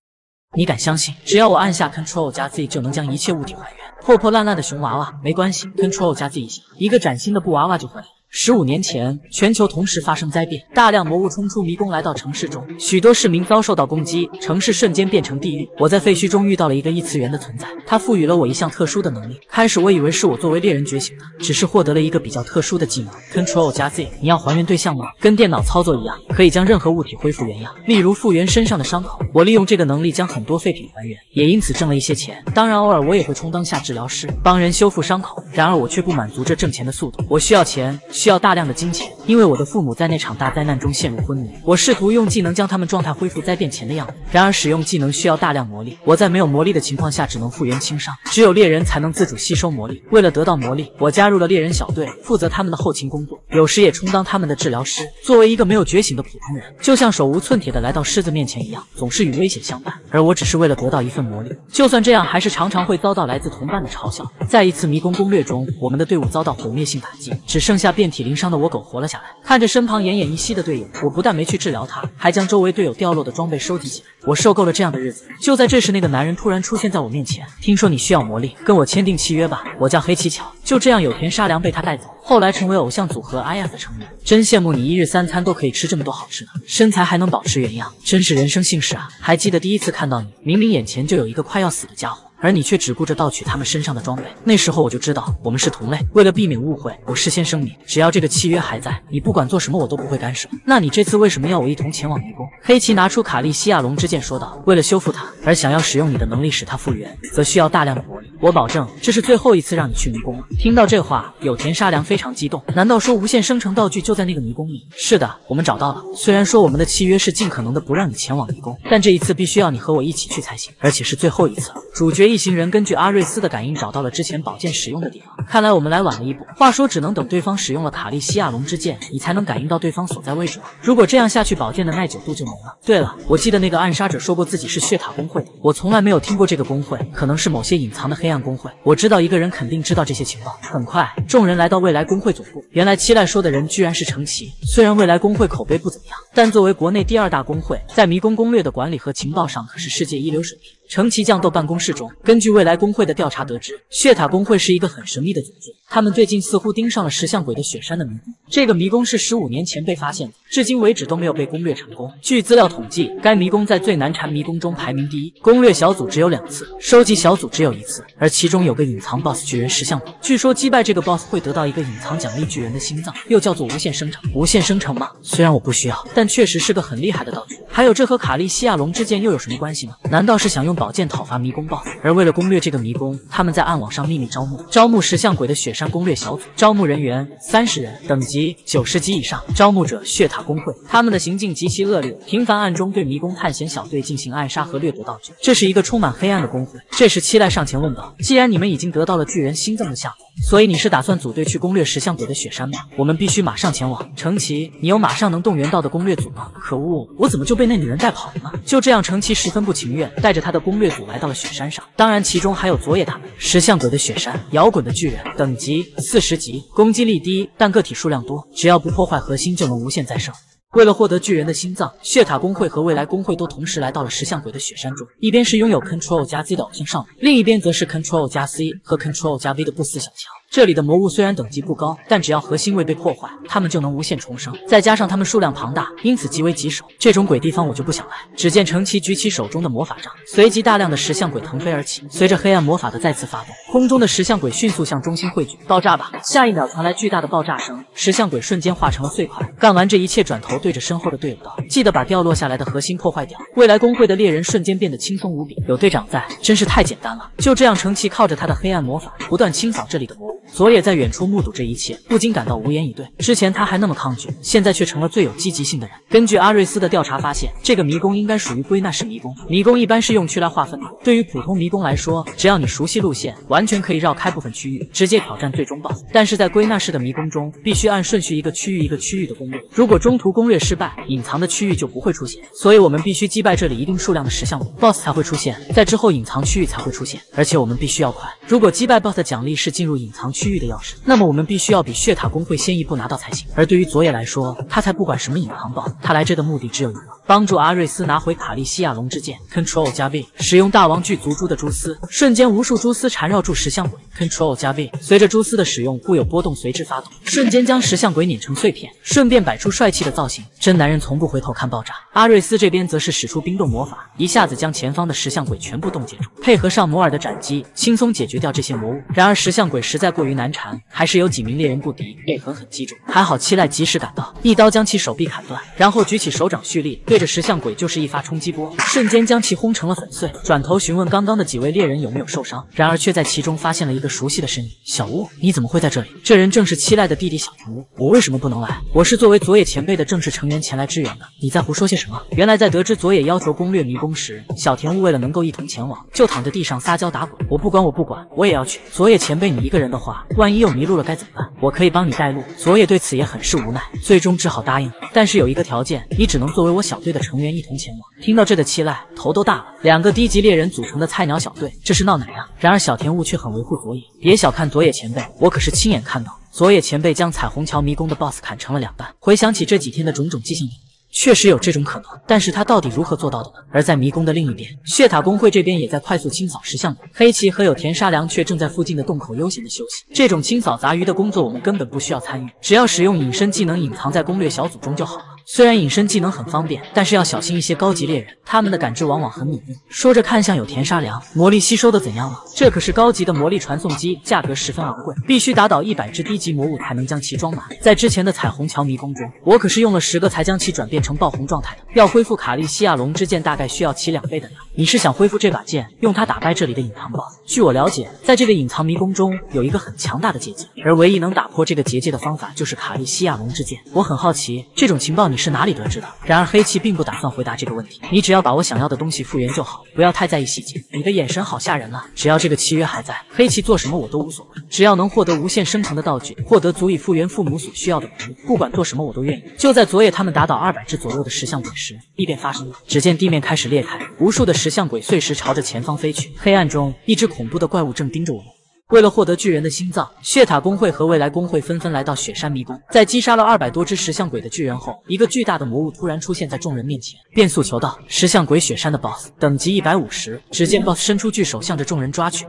你敢相信？只要我按下 Control+Z 就能将一切物体还原。破破烂烂的熊娃娃没关系 ，Control+Z 一下，一个崭新的布娃娃就回来。十五年前，全球同时发生灾变，大量魔物冲出迷宫来到城市中，许多市民遭受到攻击，城市瞬间变成地狱。我在废墟中遇到了一个异次元的存在，它赋予了我一项特殊的能力。开始我以为是我作为猎人觉醒的，只是获得了一个比较特殊的技能 Control+Z。你要还原对象吗？跟电脑操作一样，可以将任何物体恢复原样，例如复原身上的伤口。我利用这个能力将很多废品还原，也因此挣了一些钱。当然，偶尔我也会充当下治疗师，帮人修复伤口。然而我却不满足这挣钱的速度，我需要钱。需要大量的金钱，因为我的父母在那场大灾难中陷入昏迷。我试图用技能将他们状态恢复灾变前的样子，然而使用技能需要大量魔力，我在没有魔力的情况下只能复原轻伤，只有猎人才能自主吸收魔力。为了得到魔力，我加入了猎人小队，负责他们的后勤工作，有时也充当他们的治疗师。作为一个没有觉醒的普通人，就像手无寸铁的来到狮子面前一样，总是与危险相伴。而我只是为了得到一份魔力，就算这样，还是常常会遭到来自同伴的嘲笑。在一次迷宫攻略中，我们的队伍遭到毁灭性打击，只剩下变遍体鳞伤的我苟活了下来，看着身旁奄奄一息的队友，我不但没去治疗他，还将周围队友掉落的装备收集起来。我受够了这样的日子。就在这时，那个男人突然出现在我面前。听说你需要魔力，跟我签订契约吧。我叫黑崎巧。就这样，有田沙良被他带走，后来成为偶像组合 I F 的成员。真羡慕你一日三餐都可以吃这么多好吃的，身材还能保持原样，真是人生幸事啊！还记得第一次看到你，明明眼前就有一个快要死的家伙。而你却只顾着盗取他们身上的装备。那时候我就知道我们是同类。为了避免误会，我事先声明，只要这个契约还在，你不管做什么我都不会干涉。那你这次为什么要我一同前往迷宫？黑崎拿出卡利西亚龙之剑说道：“为了修复它，而想要使用你的能力使它复原，则需要大量的魔力。我保证，这是最后一次让你去迷宫了。”听到这话，有田沙良非常激动。难道说无限生成道具就在那个迷宫里？是的，我们找到了。虽然说我们的契约是尽可能的不让你前往迷宫，但这一次必须要你和我一起去才行，而且是最后一次。主角。一行人根据阿瑞斯的感应找到了之前宝剑使用的地方，看来我们来晚了一步。话说，只能等对方使用了卡利西亚龙之剑，你才能感应到对方所在位置了。如果这样下去，宝剑的耐久度就没了。对了，我记得那个暗杀者说过自己是血塔工会的，我从来没有听过这个工会，可能是某些隐藏的黑暗工会。我知道一个人肯定知道这些情报。很快，众人来到未来工会总部。原来七濑说的人居然是成崎。虽然未来工会口碑不怎么样，但作为国内第二大工会，在迷宫攻略的管理和情报上可是世界一流水平。成崎降斗办公室中，根据未来工会的调查得知，血塔工会是一个很神秘的组织。他们最近似乎盯上了石像鬼的雪山的迷宫。这个迷宫是十五年前被发现的，至今为止都没有被攻略成功。据资料统计，该迷宫在最难缠迷宫中排名第一，攻略小组只有两次，收集小组只有一次，而其中有个隐藏 boss 巨人石像鬼。据说击败这个 boss 会得到一个隐藏奖励巨人的心脏，又叫做无限生成。无限生成吗？虽然我不需要，但确实是个很厉害的道具。还有这和卡利西亚龙之剑又有什么关系呢？难道是想用宝剑讨伐迷宫 boss， 而为了攻略这个迷宫，他们在暗网上秘密招募招募石像鬼的雪山攻略小组，招募人员三十人，等级九十级以上，招募者血塔工会。他们的行径极其恶劣，频繁暗中对迷宫探险小队进行暗杀和掠夺道具。这是一个充满黑暗的工会。这时七濑上前问道：“既然你们已经得到了巨人心脏的项目，所以你是打算组队去攻略石像鬼的雪山吗？我们必须马上前往。”成崎，你有马上能动员到的攻略组吗？可恶，我怎么就被那女人带跑了呢？就这样，成崎十分不情愿，带着他的攻略组来到了雪山上，当然其中还有佐野他们。石像鬼的雪山，摇滚的巨人，等级四十级，攻击力低，但个体数量多，只要不破坏核心就能无限再生。为了获得巨人的心脏，血塔工会和未来工会都同时来到了石像鬼的雪山中。一边是拥有 Control+Z 的偶像少女，另一边则是 Control+C 和 Control+V 的不死小强。这里的魔物虽然等级不高，但只要核心未被破坏，他们就能无限重生。再加上他们数量庞大，因此极为棘手。这种鬼地方我就不想来。只见程奇举起手中的魔法杖，随即大量的石像鬼腾飞而起。随着黑暗魔法的再次发动，空中的石像鬼迅速向中心汇聚，爆炸吧！下一秒传来巨大的爆炸声，石像鬼瞬间化成了碎块。干完这一切，转头对。对着身后的队伍道：“记得把掉落下来的核心破坏掉。”未来工会的猎人瞬间变得轻松无比，有队长在，真是太简单了。就这样，程奇靠着他的黑暗魔法，不断清扫这里的魔物。佐野在远处目睹这一切，不禁感到无言以对。之前他还那么抗拒，现在却成了最有积极性的人。根据阿瑞斯的调查发现，这个迷宫应该属于归纳式迷宫。迷宫一般是用区来划分的，对于普通迷宫来说，只要你熟悉路线，完全可以绕开部分区域，直接挑战最终 B O S S。但是在归纳式的迷宫中，必须按顺序一个区域一个区域的攻略，如果中途攻略失败，隐藏的区域就不会出现，所以我们必须击败这里一定数量的石像鬼 ，B O S S 才会出现，在之后隐藏区域才会出现，而且我们必须要快。如果击败 B O S S 的奖励是进入隐藏区域的钥匙，那么我们必须要比血塔工会先一步拿到才行。而对于佐野来说，他才不管什么隐藏 B O S S， 他来这的目的只有一个，帮助阿瑞斯拿回卡利西亚龙之剑。Ctrl 加 V， 使用大王巨足蛛的蛛丝，瞬间无数蛛丝缠绕住石像鬼。Ctrl 加 V， 随着蛛丝的使用，固有波动随之发动，瞬间将石像鬼碾成碎片，顺便摆出帅气的造型。真男人从不回头看爆炸。阿瑞斯这边则是使出冰冻魔法，一下子将前方的石像鬼全部冻结住，配合上摩尔的斩击，轻松解决掉这些魔物。然而石像鬼实在过于难缠，还是有几名猎人不敌，被狠狠击中。还好七濑及时赶到，一刀将其手臂砍断，然后举起手掌蓄力，对着石像鬼就是一发冲击波，瞬间将其轰成了粉碎。转头询问刚刚的几位猎人有没有受伤，然而却在其中发现了一个熟悉的身影。小屋，你怎么会在这里？这人正是七濑的弟弟小屋。我为什么不能来？我是作为佐野前辈的正式成员前来支援的，你在胡说些什么？原来在得知佐野要求攻略迷宫时，小田屋为了能够一同前往，就躺在地上撒娇打滚。我不管，我不管，我也要去。佐野前辈，你一个人的话，万一又迷路了该怎么办？我可以帮你带路。佐野对此也很是无奈，最终只好答应。但是有一个条件，你只能作为我小队的成员一同前往。听到这的七濑头都大了，两个低级猎人组成的菜鸟小队，这是闹哪啊？然而小田屋却很维护佐野，别小看佐野前辈，我可是亲眼看到。佐野前辈将彩虹桥迷宫的 B O S S 砍成了两半。回想起这几天的种种迹象，确实有这种可能，但是他到底如何做到的呢？而在迷宫的另一边，血塔工会这边也在快速清扫石像鬼，黑崎和有田沙良却正在附近的洞口悠闲的休息。这种清扫杂鱼的工作我们根本不需要参与，只要使用隐身技能隐藏在攻略小组中就好了。虽然隐身技能很方便，但是要小心一些高级猎人，他们的感知往往很敏锐。说着看向有田沙良，魔力吸收的怎样了？这可是高级的魔力传送机，价格十分昂贵，必须打倒一百只低级魔物才能将其装满。在之前的彩虹桥迷宫中，我可是用了十个才将其转变成爆红状态的。要恢复卡利西亚龙之剑大概需要其两倍的量。你是想恢复这把剑，用它打败这里的隐藏 B O S S？ 据我了解，在这个隐藏迷宫中有一个很强大的结界，而唯一能打破这个结界的方法就是卡利西亚龙之剑。我很好奇，这种情报你是哪里得知的？然而黑崎并不打算回答这个问题。你只要把我想要的东西复原就好，不要太在意细节。你的眼神好吓人了。只要这个契约还在，黑崎做什么我都无所谓，只要能获得无限生成的道具，获得足以复原父母所需要的能力，不管做什么我都愿意。就在佐野他们打倒二百只左右的石像鬼时，异变发生了。只见地面开始裂开，无数的石石像鬼碎石朝着前方飞去，黑暗中，一只恐怖的怪物正盯着我们。为了获得巨人的心脏，血塔工会和未来工会纷纷来到雪山迷宫。在击杀了二百多只石像鬼的巨人后，一个巨大的魔物突然出现在众人面前，变速求道：“石像鬼雪山的 B O S S， 等级一百五十。”只见 B O S S 伸出巨手向着众人抓去。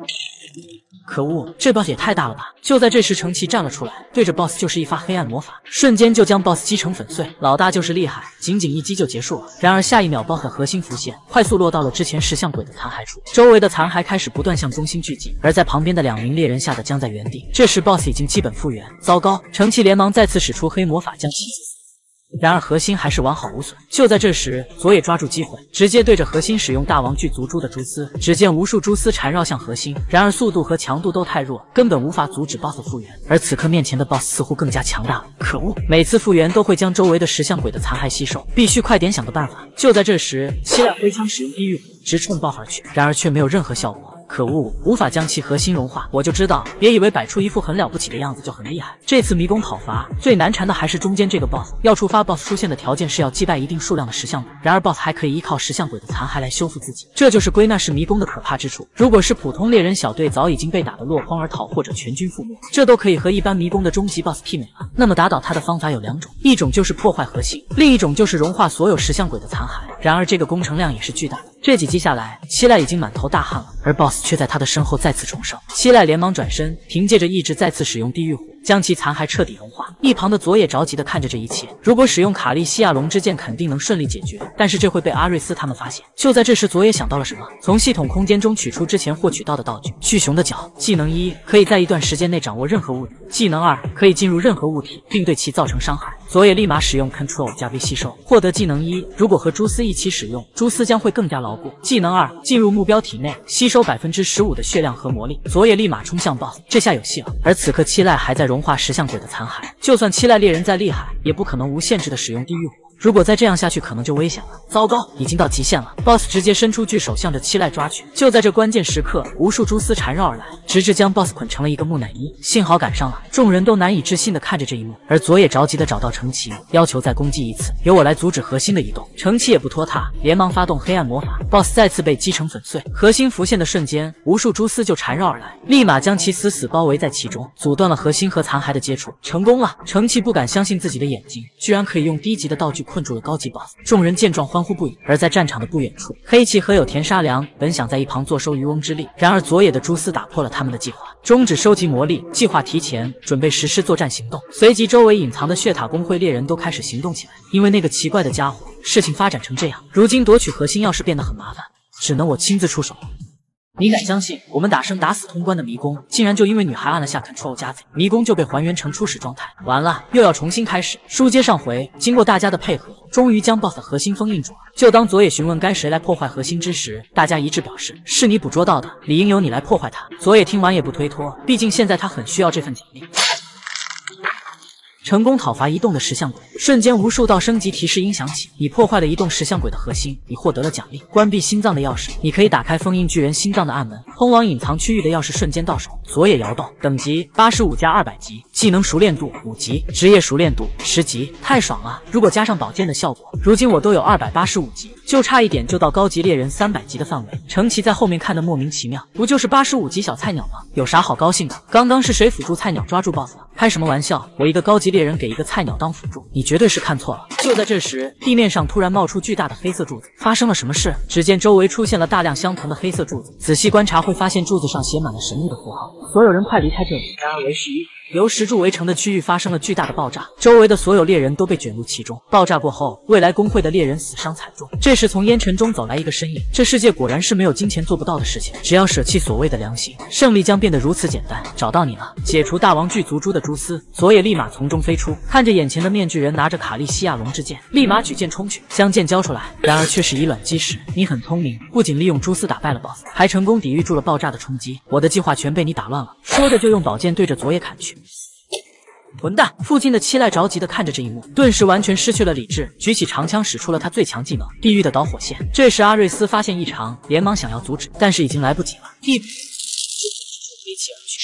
可恶，这 B O S S 也太大了吧！就在这时，程奇站了出来，对着 B O S S 就是一发黑暗魔法，瞬间就将 B O S S 击成粉碎。老大就是厉害，仅仅一击就结束了。然而下一秒 ，B O S S 的核心浮现，快速落到了之前石像鬼的残骸处，周围的残骸开始不断向中心聚集。而在旁边的两名猎人吓得僵在原地。这时 ，B O S S 已经基本复原。糟糕！程奇连忙再次使出黑魔法将其击死。然而核心还是完好无损。就在这时，佐野抓住机会，直接对着核心使用大王巨足蛛的蛛丝。只见无数蛛丝缠绕向核心，然而速度和强度都太弱，根本无法阻止 B O S S 复原。而此刻面前的 B O S S 似乎更加强大了。可恶！每次复原都会将周围的石像鬼的残骸吸收，必须快点想个办法。就在这时，七濑挥枪使用地狱火直冲 B O S S 而去，然而却没有任何效果。可恶，无法将其核心融化。我就知道，别以为摆出一副很了不起的样子就很厉害。这次迷宫讨伐最难缠的还是中间这个 boss。要触发 boss 出现的条件是要击败一定数量的石像鬼，然而 boss 还可以依靠石像鬼的残骸来修复自己。这就是归纳式迷宫的可怕之处。如果是普通猎人小队，早已经被打得落荒而逃或者全军覆没，这都可以和一般迷宫的终极 boss 媲美了。那么打倒他的方法有两种，一种就是破坏核心，另一种就是融化所有石像鬼的残骸。然而这个工程量也是巨大的。 这几集下来，希濑已经满头大汗了，而 boss 却在他的身后再次重生。希濑连忙转身，凭借着意志再次使用地狱火，将其残骸彻底融化。一旁的佐野着急地看着这一切，如果使用卡利西亚龙之剑，肯定能顺利解决，但是这会被阿瑞斯他们发现。就在这时，佐野想到了什么，从系统空间中取出之前获取到的道具：巨熊的角。技能一，可以在一段时间内掌握任何物体；技能二，可以进入任何物体，并对其造成伤害。佐野立马使用 Control+V 吸收，获得技能一。如果和蛛丝一起使用，蛛丝将会更加牢。 技能二，进入目标体内，吸收 百分之十五 的血量和魔力。佐野立马冲向 boss， 这下有戏了。而此刻七濑还在融化石像鬼的残骸，就算七濑猎人再厉害，也不可能无限制的使用地狱火。 如果再这样下去，可能就危险了。糟糕，已经到极限了。boss 直接伸出巨手向着七濑抓去。就在这关键时刻，无数蛛丝缠绕而来，直至将 boss 捆成了一个木乃伊。幸好赶上了，众人都难以置信地看着这一幕。而佐野着急地找到成崎，要求再攻击一次，由我来阻止核心的移动。成崎也不拖沓，连忙发动黑暗魔法。boss 再次被击成粉碎。核心浮现的瞬间，无数蛛丝就缠绕而来，立马将其死死包围在其中，阻断了核心和残骸的接触。成功了！成崎不敢相信自己的眼睛，居然可以用低级的道具 困住了高级 boss， 众人见状欢呼不已。而在战场的不远处，黑崎和有田沙良本想在一旁坐收渔翁之利，然而佐野的蛛丝打破了他们的计划，终止收集魔力，计划提前，准备实施作战行动。随即，周围隐藏的血塔工会猎人都开始行动起来，因为那个奇怪的家伙，事情发展成这样，如今夺取核心要是变得很麻烦，只能我亲自出手。 你敢相信，我们打生打死通关的迷宫，竟然就因为女孩按了下 Control+Z， 迷宫就被还原成初始状态？完了，又要重新开始。书接上回，经过大家的配合，终于将 boss 的核心封印住了。就当佐野询问该谁来破坏核心之时，大家一致表示是你捕捉到的，理应由你来破坏它。佐野听完也不推脱，毕竟现在他很需要这份奖励。 成功讨伐移动的石像鬼，瞬间无数道升级提示音响起。你破坏了移动石像鬼的核心，你获得了奖励。关闭心脏的钥匙，你可以打开封印巨人心脏的暗门，通往隐藏区域的钥匙瞬间到手。佐野摇动，等级八十五加二百级，技能熟练度五级，职业熟练度十级，太爽了！如果加上宝剑的效果，如今我都有二百八十五级，就差一点就到高级猎人三百级的范围。成崎在后面看得莫名其妙，不就是八十五级小菜鸟吗？有啥好高兴的？刚刚是谁辅助菜鸟抓住 boss 了？开什么玩笑！我一个高级猎 猎人给一个菜鸟当辅助，你绝对是看错了。就在这时，地面上突然冒出巨大的黑色柱子，发生了什么事？只见周围出现了大量相同的黑色柱子，仔细观察会发现柱子上写满了神秘的符号。所有人快离开这里！然而为时已晚。 由石柱围成的区域发生了巨大的爆炸，周围的所有猎人都被卷入其中。爆炸过后，未来工会的猎人死伤惨重。这时，从烟尘中走来一个身影。这世界果然是没有金钱做不到的事情，只要舍弃所谓的良心，胜利将变得如此简单。找到你了！解除大王巨足蛛的蛛丝，佐野立马从中飞出，看着眼前的面具人拿着卡利西亚龙之剑，立马举剑冲去，将剑交出来。然而却是以卵击石。你很聪明，不仅利用蛛丝打败了 boss， 还成功抵御住了爆炸的冲击。我的计划全被你打乱了。说着就用宝剑对着佐野砍去。 混蛋！附近的七濑着急地看着这一幕，顿时完全失去了理智，举起长枪使出了他最强技能——地狱的导火线。这时阿瑞斯发现异常，连忙想要阻止，但是已经来不及了。地飞起而去。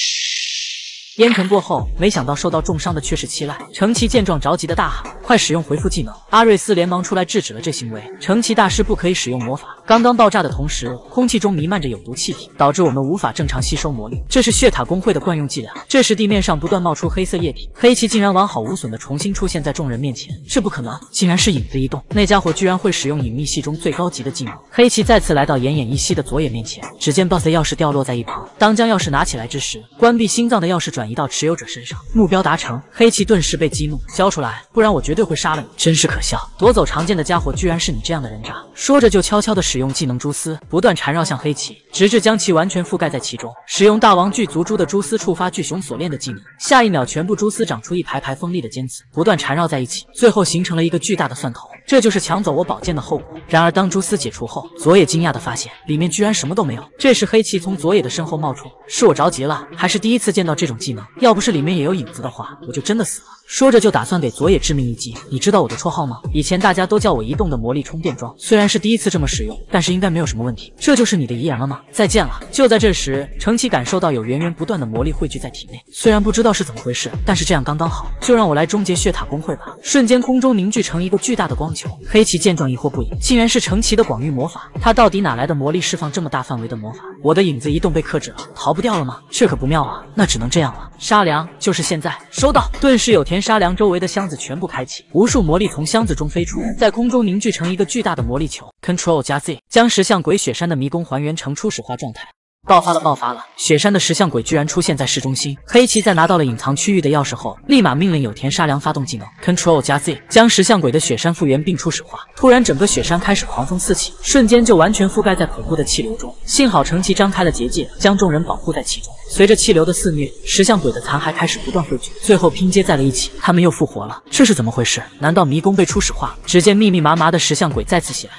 烟尘过后，没想到受到重伤的却是七濑。成崎见状着急的大喊：“快使用回复技能！”阿瑞斯连忙出来制止了这行为。成崎大师不可以使用魔法。刚刚爆炸的同时，空气中弥漫着有毒气体，导致我们无法正常吸收魔力。这是血塔工会的惯用伎俩。这时地面上不断冒出黑色液体，黑崎竟然完好无损的重新出现在众人面前。这不可能，竟然是影子移动！那家伙居然会使用隐秘系中最高级的技能。黑崎再次来到奄奄一息的佐野面前，只见 boss 的钥匙掉落在一旁。当将钥匙拿起来之时，关闭心脏的钥匙转 转移到持有者身上，目标达成。黑崎顿时被激怒，交出来，不然我绝对会杀了你！真是可笑，夺走长剑的家伙居然是你这样的人渣！说着就悄悄地使用技能蛛丝，不断缠绕向黑崎，直至将其完全覆盖在其中。使用大王巨足蛛的蛛丝触发巨熊锁链的技能，下一秒全部蛛丝长出一排排锋利的尖刺，不断缠绕在一起，最后形成了一个巨大的蒜头。这就是抢走我宝剑的后果。然而当蛛丝解除后，佐野惊讶地发现里面居然什么都没有。这时黑崎从佐野的身后冒出，是我着急了，还是第一次见到这种技能。 要不是里面也有影子的话，我就真的死了。说着就打算给佐野致命一击。你知道我的绰号吗？以前大家都叫我移动的魔力充电桩，虽然是第一次这么使用，但是应该没有什么问题。这就是你的遗言了吗？再见了。就在这时，程启感受到有源源不断的魔力汇聚在体内，虽然不知道是怎么回事，但是这样刚刚好。就让我来终结血塔工会吧！瞬间空中凝聚成一个巨大的光球。黑崎见状疑惑不已，竟然是程启的广域魔法，他到底哪来的魔力释放这么大范围的魔法？我的影子移动被克制了，逃不掉了吗？这可不妙啊！那只能这样了。沙良，就是现在！收到。顿时有天。 沙梁周围的箱子全部开启，无数魔力从箱子中飞出，在空中凝聚成一个巨大的魔力球。Control 加 Z 将石像鬼雪山的迷宫还原成初始化状态。爆发了，爆发了！雪山的石像鬼居然出现在市中心。黑崎在拿到了隐藏区域的钥匙后，立马命令有田沙良发动技能 Control 加 Z 将石像鬼的雪山复原并初始化。突然，整个雪山开始狂风四起，瞬间就完全覆盖在恐怖的气流中。幸好程奇张开了结界，将众人保护在其中。 随着气流的肆虐，石像鬼的残骸开始不断汇聚，最后拼接在了一起。他们又复活了，这是怎么回事？难道迷宫被初始化？只见密密麻麻的石像鬼再次袭来。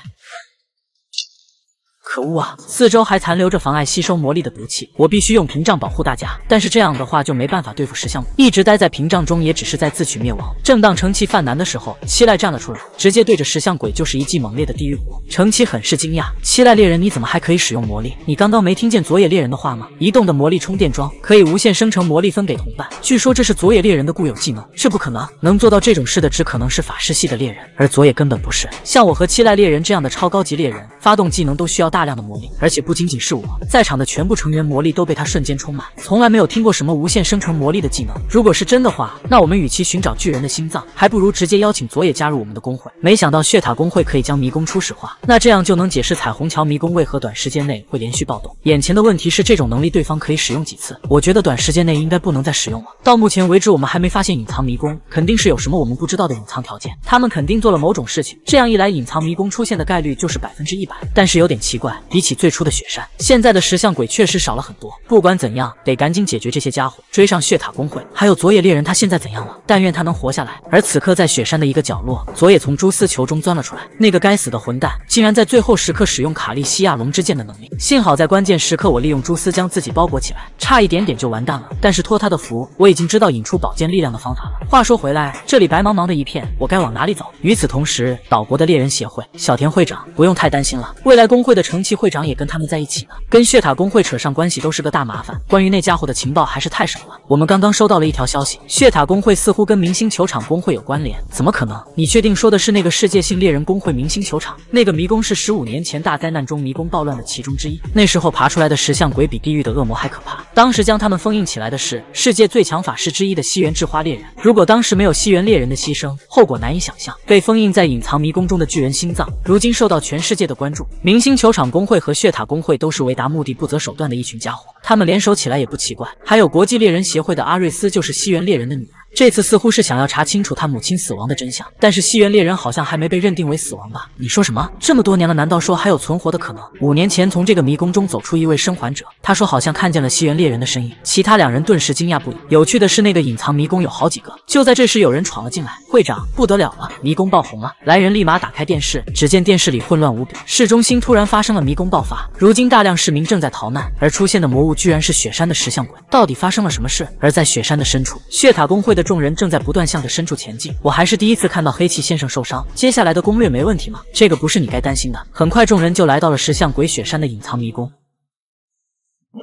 可恶啊！四周还残留着妨碍吸收魔力的毒气，我必须用屏障保护大家。但是这样的话就没办法对付石像鬼，一直待在屏障中也只是在自取灭亡。正当程奇犯难的时候，七濑站了出来，直接对着石像鬼就是一记猛烈的地狱火。程奇很是惊讶，七濑猎人你怎么还可以使用魔力？你刚刚没听见佐野猎人的话吗？移动的魔力充电桩可以无限生成魔力分给同伴，据说这是佐野猎人的固有技能。这不可能，能做到这种事的只可能是法师系的猎人，而佐野根本不是。像我和七濑猎人这样的超高级猎人，发动技能都需要大 大量的魔力，而且不仅仅是我，在场的全部成员魔力都被他瞬间充满，从来没有听过什么无限生成魔力的技能。如果是真的话，那我们与其寻找巨人的心脏，还不如直接邀请佐野加入我们的工会。没想到血塔工会可以将迷宫初始化，那这样就能解释彩虹桥迷宫为何短时间内会连续暴动。眼前的问题是，这种能力对方可以使用几次？我觉得短时间内应该不能再使用了。到目前为止，我们还没发现隐藏迷宫，肯定是有什么我们不知道的隐藏条件，他们肯定做了某种事情。这样一来，隐藏迷宫出现的概率就是百分之一百。但是有点奇怪。 比起最初的雪山，现在的石像鬼确实少了很多。不管怎样，得赶紧解决这些家伙，追上血塔工会。还有佐野猎人，他现在怎样了？但愿他能活下来。而此刻，在雪山的一个角落，佐野从蛛丝球中钻了出来。那个该死的混蛋，竟然在最后时刻使用卡利西亚龙之剑的能力。幸好在关键时刻，我利用蛛丝将自己包裹起来，差一点点就完蛋了。但是托他的福，我已经知道引出宝剑力量的方法了。话说回来，这里白茫茫的一片，我该往哪里走？与此同时，岛国的猎人协会，小田会长不用太担心了，未来工会的成。 气会长也跟他们在一起呢，跟血塔工会扯上关系都是个大麻烦。关于那家伙的情报还是太少了。我们刚刚收到了一条消息，血塔工会似乎跟明星球场工会有关联。怎么可能？你确定说的是那个世界性猎人工会明星球场？那个迷宫是十五年前大灾难中迷宫暴乱的其中之一。那时候爬出来的石像鬼比地狱的恶魔还可怕。当时将他们封印起来的是世界最强法师之一的西元智花猎人。如果当时没有西元猎人的牺牲，后果难以想象。被封印在隐藏迷宫中的巨人心脏，如今受到全世界的关注。明星球场 工会和血塔工会都是为达目的不择手段的一群家伙，他们联手起来也不奇怪。还有国际猎人协会的阿瑞斯就是西元猎人的女儿，这次似乎是想要查清楚他母亲死亡的真相。但是西元猎人好像还没被认定为死亡吧？你说什么？这么多年了，难道说还有存活的可能？五年前从这个迷宫中走出一位生还者，他说好像看见了西元猎人的身影。其他两人顿时惊讶不已。有趣的是，那个隐藏迷宫有好几个。就在这时，有人闯了进来。会长，不得了了，迷宫爆红了！来人立马打开电视，只见电视里混乱无比，市中心突然发生了 迷宫爆发，如今大量市民正在逃难，而出现的魔物居然是雪山的石像鬼，到底发生了什么事？而在雪山的深处，血塔工会的众人正在不断向着深处前进。我还是第一次看到黑崎先生受伤，接下来的攻略没问题吗？这个不是你该担心的。很快，众人就来到了石像鬼雪山的隐藏迷宫。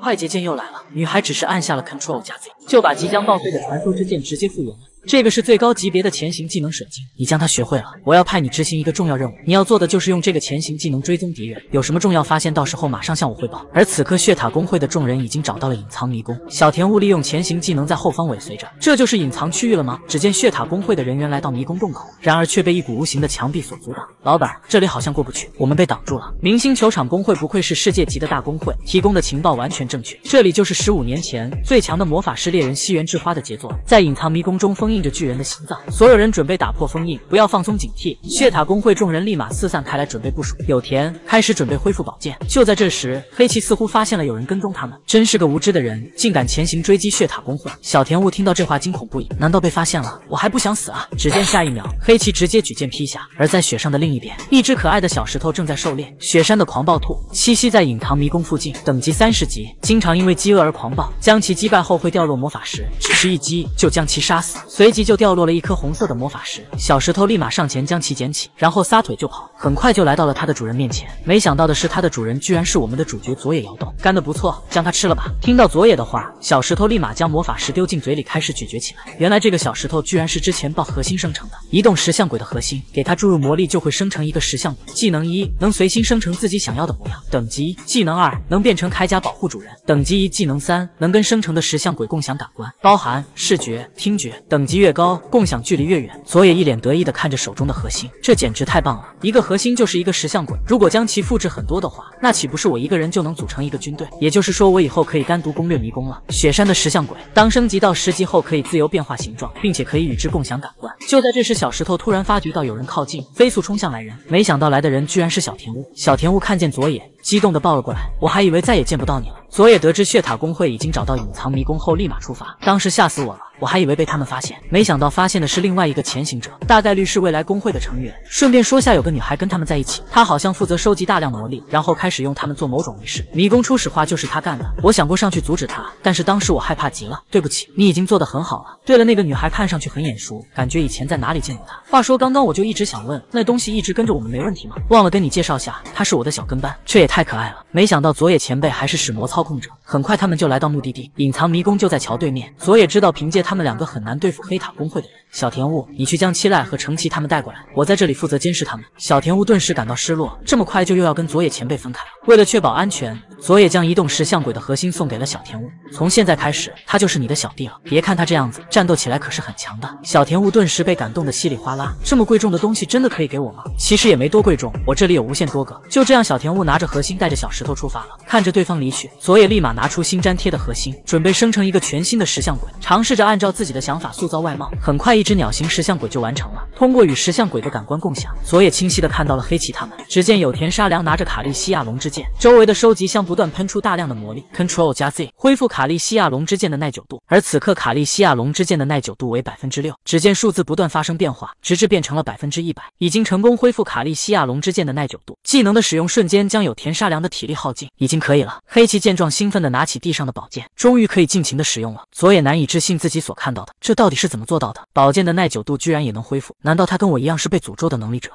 快捷键又来了，女孩只是按下了 Control 加 Z， 就把即将报废的传说之剑直接复原了。这个是最高级别的潜行技能水晶，你将它学会了，我要派你执行一个重要任务。你要做的就是用这个潜行技能追踪敌人，有什么重要发现，到时候马上向我汇报。而此刻，血塔工会的众人已经找到了隐藏迷宫，小田务利用潜行技能在后方尾随着。这就是隐藏区域了吗？只见血塔工会的人员来到迷宫洞口，然而却被一股无形的墙壁所阻挡。老板，这里好像过不去，我们被挡住了。明星球场工会不愧是世界级的大工会，提供的情报完全 正确，这里就是十五年前最强的魔法师猎人西元智花的杰作，在隐藏迷宫中封印着巨人的心脏。所有人准备打破封印，不要放松警惕。血塔工会众人立马四散开来，准备部署。有田开始准备恢复宝剑。就在这时，黑崎似乎发现了有人跟踪他们，真是个无知的人，竟敢前行追击血塔工会。小田悟听到这话惊恐不已，难道被发现了？我还不想死啊！只见下一秒，黑崎直接举剑劈下。而在雪上的另一边，一只可爱的小石头正在狩猎。雪山的狂暴兔栖息在隐藏迷宫附近，等级三十级。 经常因为饥饿而狂暴，将其击败后会掉落魔法石，只是一击就将其杀死。随即就掉落了一颗红色的魔法石。小石头立马上前将其捡起，然后撒腿就跑，很快就来到了它的主人面前。没想到的是，它的主人居然是我们的主角佐野窑豆，干得不错，将它吃了吧。听到佐野的话，小石头立马将魔法石丢进嘴里，开始咀嚼起来。原来这个小石头居然是之前爆核心生成的，移动石像鬼的核心，给它注入魔力就会生成一个石像鬼。技能一，能随心生成自己想要的模样。等级一，技能二，能变成铠甲保护主人。等级一，技能三，能跟生成的石像鬼共享感官，包含视觉、听觉。等级越高，共享距离越远。佐野一脸得意地看着手中的核心，这简直太棒了！一个核心就是一个石像鬼，如果将其复制很多的话，那岂不是我一个人就能组成一个军队？也就是说，我以后可以单独攻略迷宫了。雪山的石像鬼，当升级到十级后，可以自由变化形状，并且可以与之共享感官。就在这时，小石头突然发觉到有人靠近，飞速冲向来人。没想到来的人居然是小田屋。小田屋看见佐野，激动地抱了过来，我还以为再也见不到你了。佐野得知血塔公会已经找到隐藏迷宫后，立马出发。当时吓死我了，我还以为被他们发现，没想到发现的是另外一个潜行者，大概率是未来公会的成员。顺便说下，有个女孩跟他们在一起，她好像负责收集大量魔力，然后开始用他们做某种仪式。迷宫初始化就是她干的，我想过上去阻止她，但是当时我害怕极了。对不起，你已经做得很好了。对了，那个女孩看上去很眼熟，感觉以前在哪里见过她。话说刚刚我就一直想问，那东西一直跟着我们没问题吗？忘了跟你介绍下，她是我的小跟班，这也太可爱了。没想到佐野前辈还是使魔操控者。很快他们就来到目的地，隐藏迷宫就在桥对面。佐野知道凭借他们两个很难对付黑塔公会的人。小田悟，你去将七濑和成崎他们带过来，我在这里负责监视他们。小田悟顿时感到失落，这么快就又要跟佐野前辈分开了。为了确保安全，佐野将移动石像鬼的核心送给了小田悟。从现在开始，他就是你的小弟了。别看他这样子，战斗起来可是很强的。小田悟顿时被感动得稀里哗啦，这么贵重的东西真的可以给我吗？其实也没多贵重，我这里有无限多个。就这样，小田悟拿着核心，带着小石头出发了。看着对方离去，佐野立马拿出新粘贴的核心，准备生成一个全新的石像鬼，尝试着按。按照自己的想法塑造外貌，很快一只鸟形石像鬼就完成了。通过与石像鬼的感官共享，佐野清晰地看到了黑崎他们。只见有田沙良拿着卡利西亚龙之剑，周围的收集箱不断喷出大量的魔力。Ctrl 加 Z 恢复卡利西亚龙之剑的耐久度，而此刻卡利西亚龙之剑的耐久度为 百分之六。只见数字不断发生变化，直至变成了 百分之一百，已经成功恢复卡利西亚龙之剑的耐久度。技能的使用瞬间将有田沙良的体力耗尽，已经可以了。黑崎见状兴奋地拿起地上的宝剑，终于可以尽情地使用了。佐野难以置信自己所看到的，这到底是怎么做到的？宝剑的耐久度居然也能恢复，难道他跟我一样是被诅咒的能力者？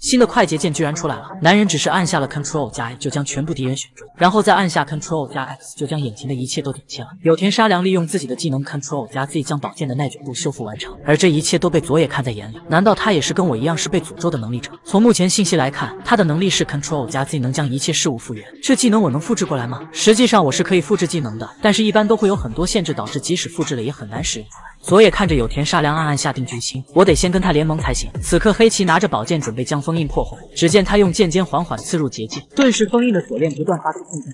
新的快捷键居然出来了，男人只是按下了 Ctrl 加 I 就将全部敌人选中，然后再按下 Ctrl 加 X 就将眼前的一切都点切了。有田沙良利用自己的技能 Ctrl 加 Z 将宝剑的耐久度修复完成，而这一切都被佐野看在眼里，难道他也是跟我一样是被诅咒的能力者？从目前信息来看，他的能力是 Ctrl 加 Z 能将一切事物复原，这技能我能复制过来吗？实际上我是可以复制技能的，但是一般都会有很多限制，导致即使复制了也很难使用出来。佐野看着有田沙良暗暗下定决心，我得先跟他联盟才行。此刻黑崎拿着宝剑准备将封印破坏，只见他用剑尖缓缓刺入结界，顿时封印的锁链不断发出碰撞。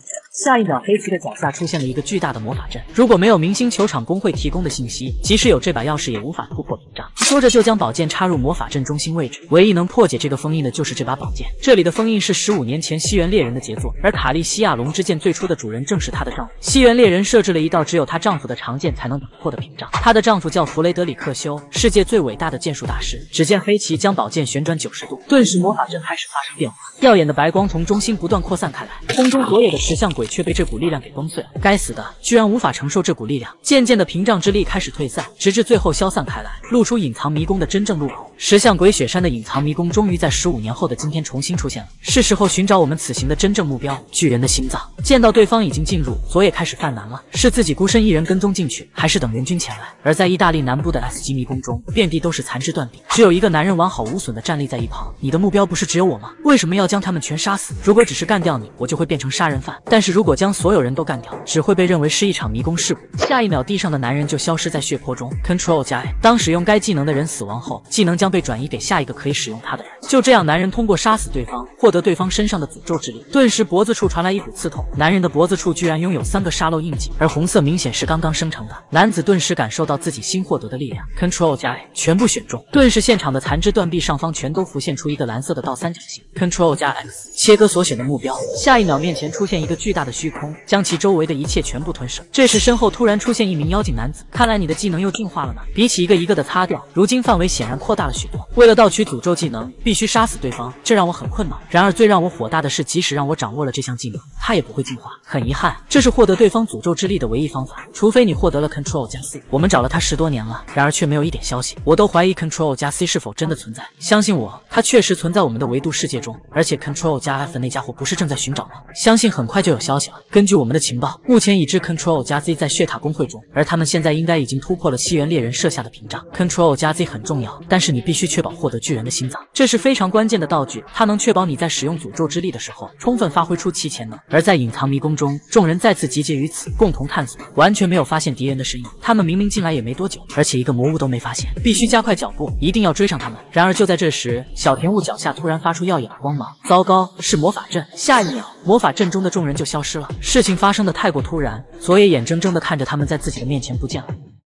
下一秒，黑崎的脚下出现了一个巨大的魔法阵。如果没有明星球场公会提供的信息，即使有这把钥匙也无法突破屏障。说着就将宝剑插入魔法阵中心位置，唯一能破解这个封印的就是这把宝剑。这里的封印是十五年前西元猎人的杰作，而卡利西亚龙之剑最初的主人正是她的丈夫。西元猎人设置了一道只有她丈夫的长剑才能打破的屏障，她的丈夫丈夫叫弗雷德里克修，世界最伟大的剑术大师。只见黑崎将宝剑旋转九十度，顿时魔法阵开始发生变化，耀眼的白光从中心不断扩散开来。空中佐野的石像鬼却被这股力量给崩碎了，该死的，居然无法承受这股力量。渐渐的屏障之力开始退散，直至最后消散开来，露出隐藏迷宫的真正路口。石像鬼雪山的隐藏迷宫终于在十五年后的今天重新出现了，是时候寻找我们此行的真正目标——巨人的心脏。见到对方已经进入，佐野开始犯难了，是自己孤身一人跟踪进去，还是等援军前来？而在意大利南部的 S 级迷宫中，遍地都是残肢断臂，只有一个男人完好无损地站立在一旁。你的目标不是只有我吗？为什么要将他们全杀死？如果只是干掉你，我就会变成杀人犯，但是如果将所有人都干掉，只会被认为是一场迷宫事故。下一秒，地上的男人就消失在血泊中。 Ctrl 加 A， 当使用该技能的人死亡后，技能将被转移给下一个可以使用它的人。就这样，男人通过杀死对方，获得对方身上的诅咒之力。顿时脖子处传来一股刺痛，男人的脖子处居然拥有三个沙漏印记，而红色明显是刚刚生成的。男子顿时感受到自己新获得的力量 ，Ctrl 加 A 全部选中，顿时现场的残肢断臂上方全都浮现出一个蓝色的倒三角形 ，Ctrl 加 X 切割所选的目标。下一秒，面前出现一个巨大的虚空，将其周围的一切全部吞噬。这时身后突然出现一名妖精男子，看来你的技能又进化了呢。比起一个一个的擦掉，如今范围显然扩大了。取多。为了盗取诅咒技能，必须杀死对方，这让我很困扰。然而最让我火大的是，即使让我掌握了这项技能，它也不会进化。很遗憾，这是获得对方诅咒之力的唯一方法，除非你获得了 Control+C。我们找了他十多年了，然而却没有一点消息，我都怀疑 Control+C 是否真的存在。相信我，它确实存在我们的维度世界中。而且 Control+F 那家伙不是正在寻找吗？相信很快就有消息了。根据我们的情报，目前已知 Control+Z 在血塔工会中，而他们现在应该已经突破了西元猎人设下的屏障。Control+Z 很重要，但是你必须确保获得巨人的心脏，这是非常关键的道具，它能确保你在使用诅咒之力的时候充分发挥出其潜能。而在隐藏迷宫中，众人再次集结于此，共同探索，完全没有发现敌人的身影。他们明明进来也没多久，而且一个魔物都没发现，必须加快脚步，一定要追上他们。然而就在这时，小田悟脚下突然发出耀眼的光芒，糟糕，是魔法阵！下一秒，魔法阵中的众人就消失了。事情发生的太过突然，佐野眼睁睁地看着他们在自己的面前不见了。